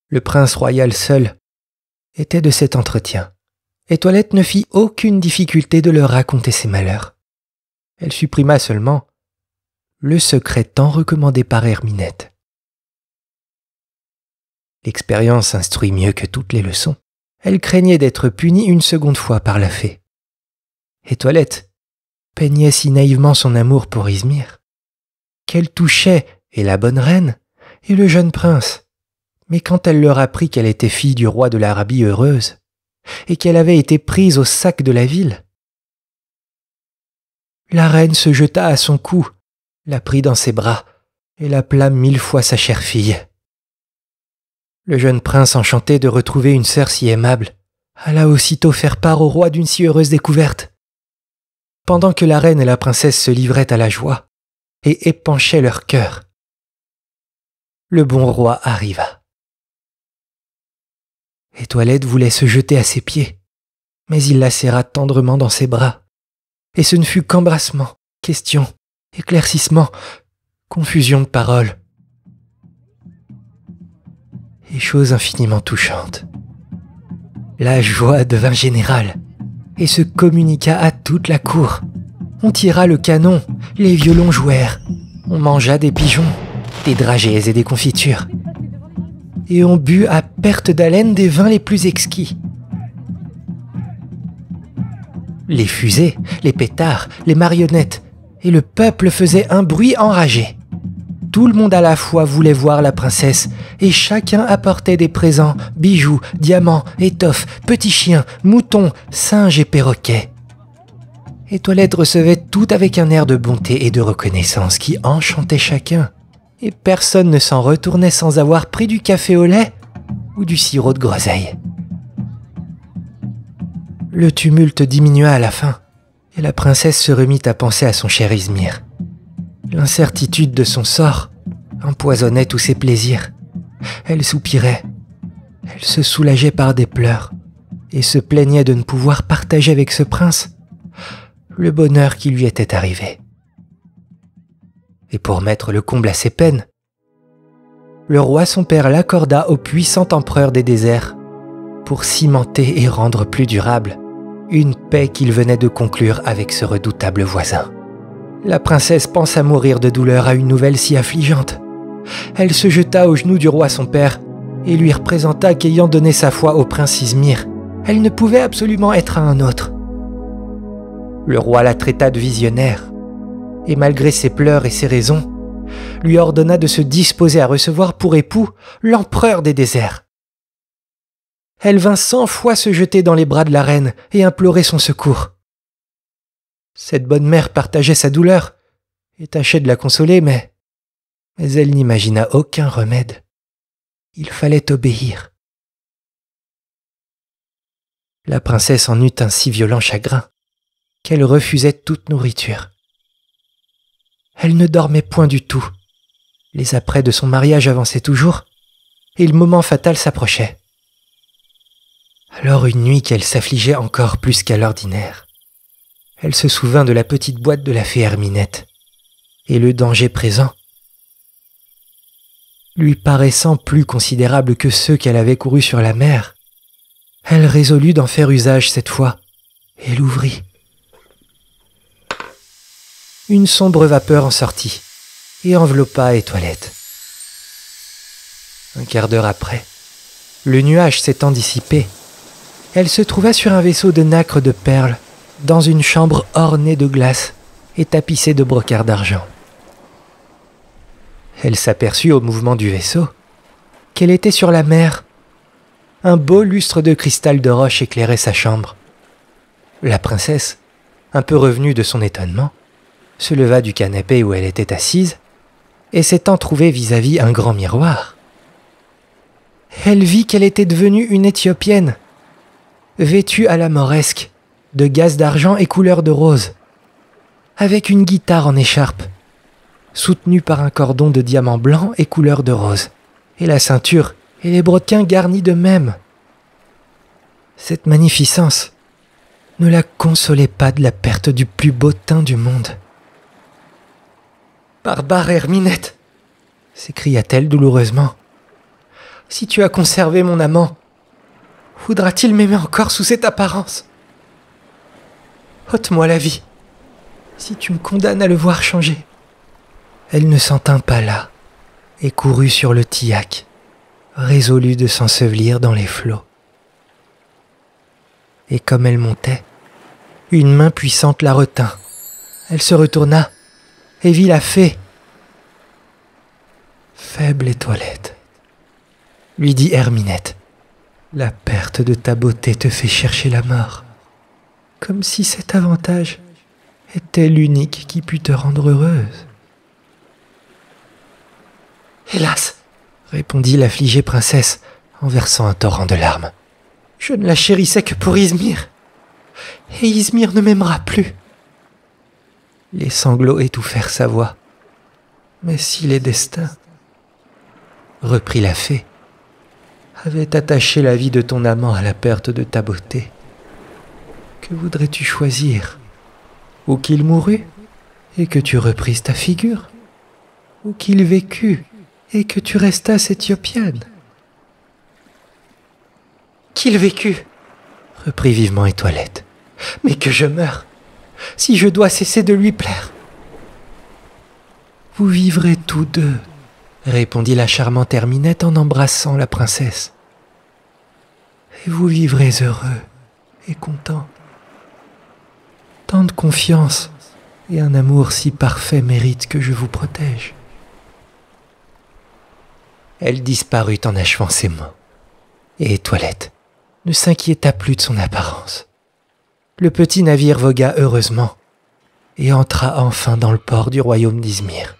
Le prince royal seul était de cet entretien. Étoilette ne fit aucune difficulté de leur raconter ses malheurs. Elle supprima seulement le secret tant recommandé par Herminette. L'expérience instruit mieux que toutes les leçons. Elle craignait d'être punie une seconde fois par la fée. Étoilette peignait si naïvement son amour pour Izmir qu'elle touchait et la bonne reine et le jeune prince. Mais quand elle leur apprit qu'elle était fille du roi de l'Arabie heureuse et qu'elle avait été prise au sac de la ville, la reine se jeta à son cou, la prit dans ses bras et l'appela mille fois sa chère fille. Le jeune prince, enchanté de retrouver une sœur si aimable, alla aussitôt faire part au roi d'une si heureuse découverte. Pendant que la reine et la princesse se livraient à la joie et épanchaient leur cœur, le bon roi arriva. Étoilette voulait se jeter à ses pieds, mais il la serra tendrement dans ses bras, et ce ne fut qu'embrassement, question, éclaircissement, confusion de paroles, et chose infiniment touchante. La joie devint générale, et se communiqua à toute la cour. On tira le canon, les violons jouèrent, on mangea des pigeons, des dragées et des confitures, et on but à perte d'haleine des vins les plus exquis. Les fusées, les pétards, les marionnettes, et le peuple faisait un bruit enragé. Tout le monde à la fois voulait voir la princesse, et chacun apportait des présents, bijoux, diamants, étoffes, petits chiens, moutons, singes et perroquets. Étoilette recevait tout avec un air de bonté et de reconnaissance qui enchantait chacun, et personne ne s'en retournait sans avoir pris du café au lait ou du sirop de groseille. Le tumulte diminua à la fin, et la princesse se remit à penser à son cher Izmir. L'incertitude de son sort empoisonnait tous ses plaisirs. Elle soupirait, elle se soulageait par des pleurs, et se plaignait de ne pouvoir partager avec ce prince le bonheur qui lui était arrivé. Et pour mettre le comble à ses peines, le roi son père l'accorda au puissant empereur des déserts pour cimenter et rendre plus durable une paix qu'il venait de conclure avec ce redoutable voisin. La princesse pensa mourir de douleur à une nouvelle si affligeante. Elle se jeta aux genoux du roi son père et lui représenta qu'ayant donné sa foi au prince Izmir, elle ne pouvait absolument être à un autre. Le roi la traita de visionnaire, et malgré ses pleurs et ses raisons, lui ordonna de se disposer à recevoir pour époux l'empereur des déserts. Elle vint cent fois se jeter dans les bras de la reine et implorer son secours. Cette bonne mère partageait sa douleur et tâchait de la consoler, mais, mais elle n'imagina aucun remède. Il fallait obéir. La princesse en eut un si violent chagrin qu'elle refusait toute nourriture. Elle ne dormait point du tout. Les apprêts de son mariage avançaient toujours, et le moment fatal s'approchait. Alors une nuit qu'elle s'affligeait encore plus qu'à l'ordinaire, elle se souvint de la petite boîte de la fée Herminette, et le danger présent, lui paraissant plus considérable que ceux qu'elle avait courus sur la mer, elle résolut d'en faire usage cette fois, et l'ouvrit. Une sombre vapeur en sortit et enveloppa Étoilette. Un quart d'heure après, le nuage s'étant dissipé, elle se trouva sur un vaisseau de nacre de perles, dans une chambre ornée de glace et tapissée de brocarts d'argent. Elle s'aperçut au mouvement du vaisseau qu'elle était sur la mer. Un beau lustre de cristal de roche éclairait sa chambre. La princesse, un peu revenue de son étonnement, se leva du canapé où elle était assise et s'étant trouvée vis-à-vis un grand miroir, elle vit qu'elle était devenue une Éthiopienne, vêtue à la moresque, de gaze d'argent et couleur de rose, avec une guitare en écharpe, soutenue par un cordon de diamants blancs et couleur de rose, et la ceinture et les brodequins garnis de même. Cette magnificence ne la consolait pas de la perte du plus beau teint du monde. « Barbare Herminette !» s'écria-t-elle douloureusement. « Si tu as conservé mon amant, voudra-t-il m'aimer encore sous cette apparence? Ôte-moi la vie, si tu me condamnes à le voir changer. » Elle ne s'en tint pas là, et courut sur le tillac, résolue de s'ensevelir dans les flots. Et comme elle montait, une main puissante la retint. Elle se retourna, et vit la fée. « Faible Étoilette, lui dit Herminette, la perte de ta beauté te fait chercher la mort, comme si cet avantage était l'unique qui pût te rendre heureuse. » « Hélas !» répondit l'affligée princesse, en versant un torrent de larmes. Je ne la chérissais que pour Izmir, et Izmir ne m'aimera plus. Les sanglots étouffèrent sa voix. Mais si les destins, reprit la fée, avaient attaché la vie de ton amant à la perte de ta beauté, que voudrais-tu choisir? Ou qu'il mourût et que tu reprises ta figure? Ou qu'il vécut et que tu restasses éthiopienne? Qu'il vécut, reprit vivement Étoilette, mais que je meure, si je dois cesser de lui plaire. Vous vivrez tous deux, répondit la charmante Herminette en embrassant la princesse. Et vous vivrez heureux et contents. Tant de confiance et un amour si parfait méritent que je vous protège. Elle disparut en achevant ses mots, et Étoilette ne s'inquiéta plus de son apparence. Le petit navire vogua heureusement et entra enfin dans le port du royaume d'Izmir.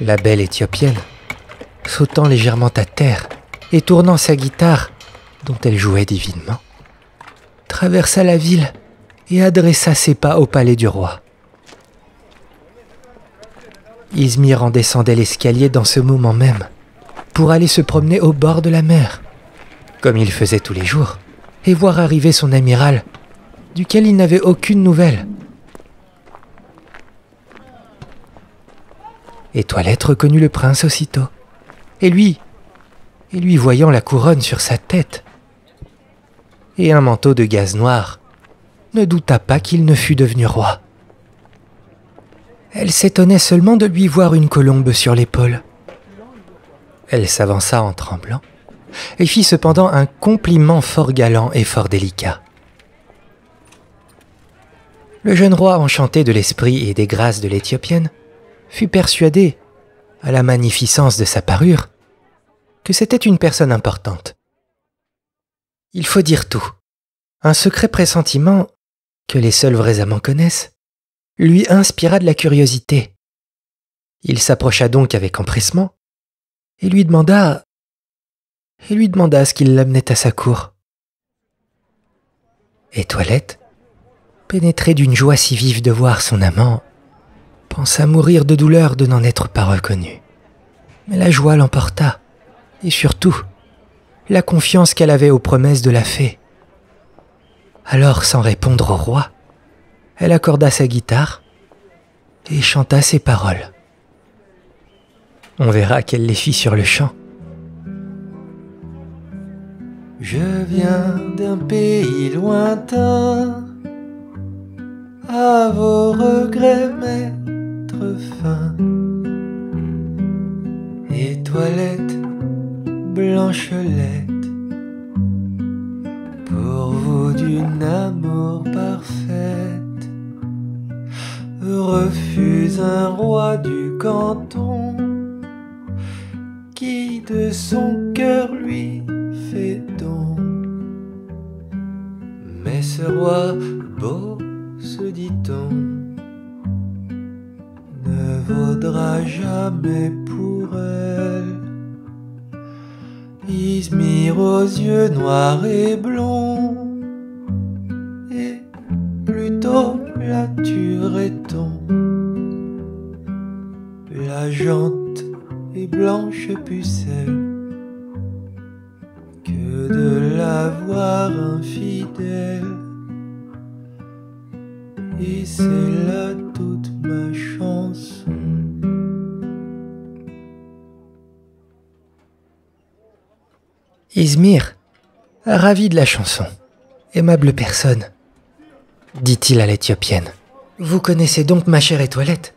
La belle Éthiopienne, sautant légèrement à terre et tournant sa guitare, dont elle jouait divinement, traversa la ville et adressa ses pas au palais du roi. Izmir en descendait l'escalier dans ce moment même, pour aller se promener au bord de la mer, comme il faisait tous les jours, et voir arriver son amiral, duquel il n'avait aucune nouvelle. Étoilette reconnut le prince aussitôt, et lui, et lui voyant la couronne sur sa tête, et un manteau de gaze noire, ne douta pas qu'il ne fût devenu roi. Elle s'étonnait seulement de lui voir une colombe sur l'épaule. Elle s'avança en tremblant, et fit cependant un compliment fort galant et fort délicat. Le jeune roi, enchanté de l'esprit et des grâces de l'Éthiopienne, fut persuadé, à la magnificence de sa parure, que c'était une personne importante. Il faut dire tout. Un secret pressentiment, que les seuls vrais amants connaissent, lui inspira de la curiosité. Il s'approcha donc avec empressement, et lui demanda, et lui demanda ce qui l'amenait à sa cour. Étoilette, pénétrée d'une joie si vive de voir son amant, pensa mourir de douleur de n'en être pas reconnue. Mais la joie l'emporta, et surtout, la confiance qu'elle avait aux promesses de la fée. Alors, sans répondre au roi, elle accorda sa guitare et chanta ses paroles. On verra qu'elle les fit sur le champ. Je viens d'un pays lointain, à vos regrets mettre fin. Étoilette, Blanchelette, pour vous d'une amour parfaite, refuse un roi du canton, qui de son cœur lui fait don. Mais ce roi beau, se dit-on, ne vaudra jamais pour elle. Izmir aux yeux noirs et blonds, et plutôt la tuerait-on. La jante et blanche pucelle, que de la voir infidèle. Et c'est là toute ma chanson. Izmir, ravi de la chanson, aimable personne, dit-il à l'Éthiopienne, vous connaissez donc ma chère Étoilette,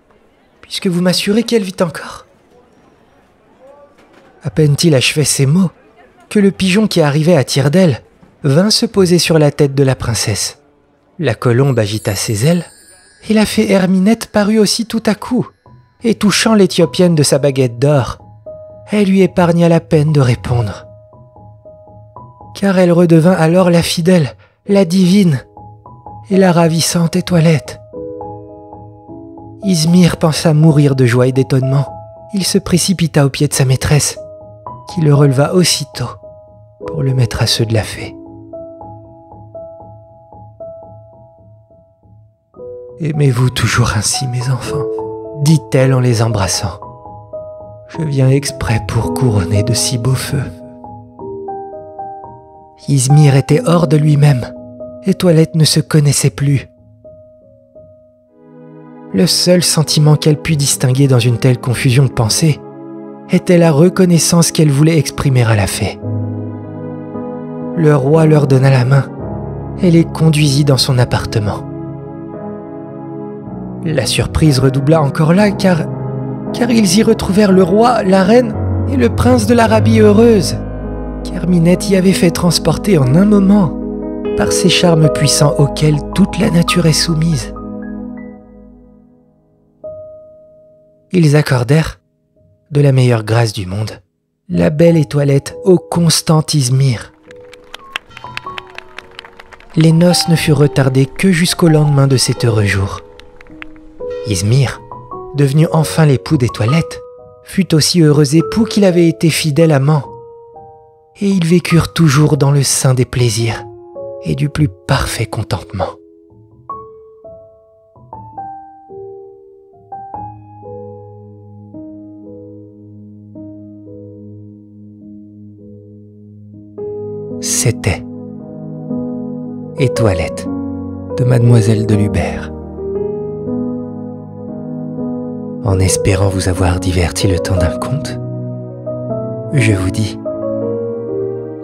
puisque vous m'assurez qu'elle vit encore. À peine-t-il achevé ces mots, que le pigeon qui arrivait à tire d'aile vint se poser sur la tête de la princesse. La colombe agita ses ailes, et la fée Herminette parut aussi tout à coup, et touchant l'Éthiopienne de sa baguette d'or, elle lui épargna la peine de répondre. Car elle redevint alors la fidèle, la divine, et la ravissante Étoilette. Izmir pensa mourir de joie et d'étonnement, il se précipita aux pieds de sa maîtresse, qui le releva aussitôt pour le mettre à ceux de la fée. « Aimez-vous toujours ainsi, mes enfants ?» dit-elle en les embrassant. « Je viens exprès pour couronner de si beaux feux. » Izmir était hors de lui-même. Étoilette ne se connaissait plus. Le seul sentiment qu'elle put distinguer dans une telle confusion de pensées était la reconnaissance qu'elle voulait exprimer à la fée. Le roi leur donna la main et les conduisit dans son appartement. La surprise redoubla encore là, car, car ils y retrouvèrent le roi, la reine et le prince de l'Arabie heureuse, qu'Herminette y avait fait transporter en un moment par ces charmes puissants auxquels toute la nature est soumise. Ils accordèrent, de la meilleure grâce du monde, la belle Étoilette au constant Izmir. Les noces ne furent retardées que jusqu'au lendemain de cet heureux jour. Izmir, devenu enfin l'époux d'Étoilette, fut aussi heureux époux qu'il avait été fidèle amant, et ils vécurent toujours dans le sein des plaisirs et du plus parfait contentement. C'était Étoilette de Mademoiselle de Lubert. En espérant vous avoir diverti le temps d'un conte, je vous dis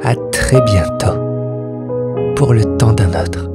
à très bientôt pour le temps d'un autre.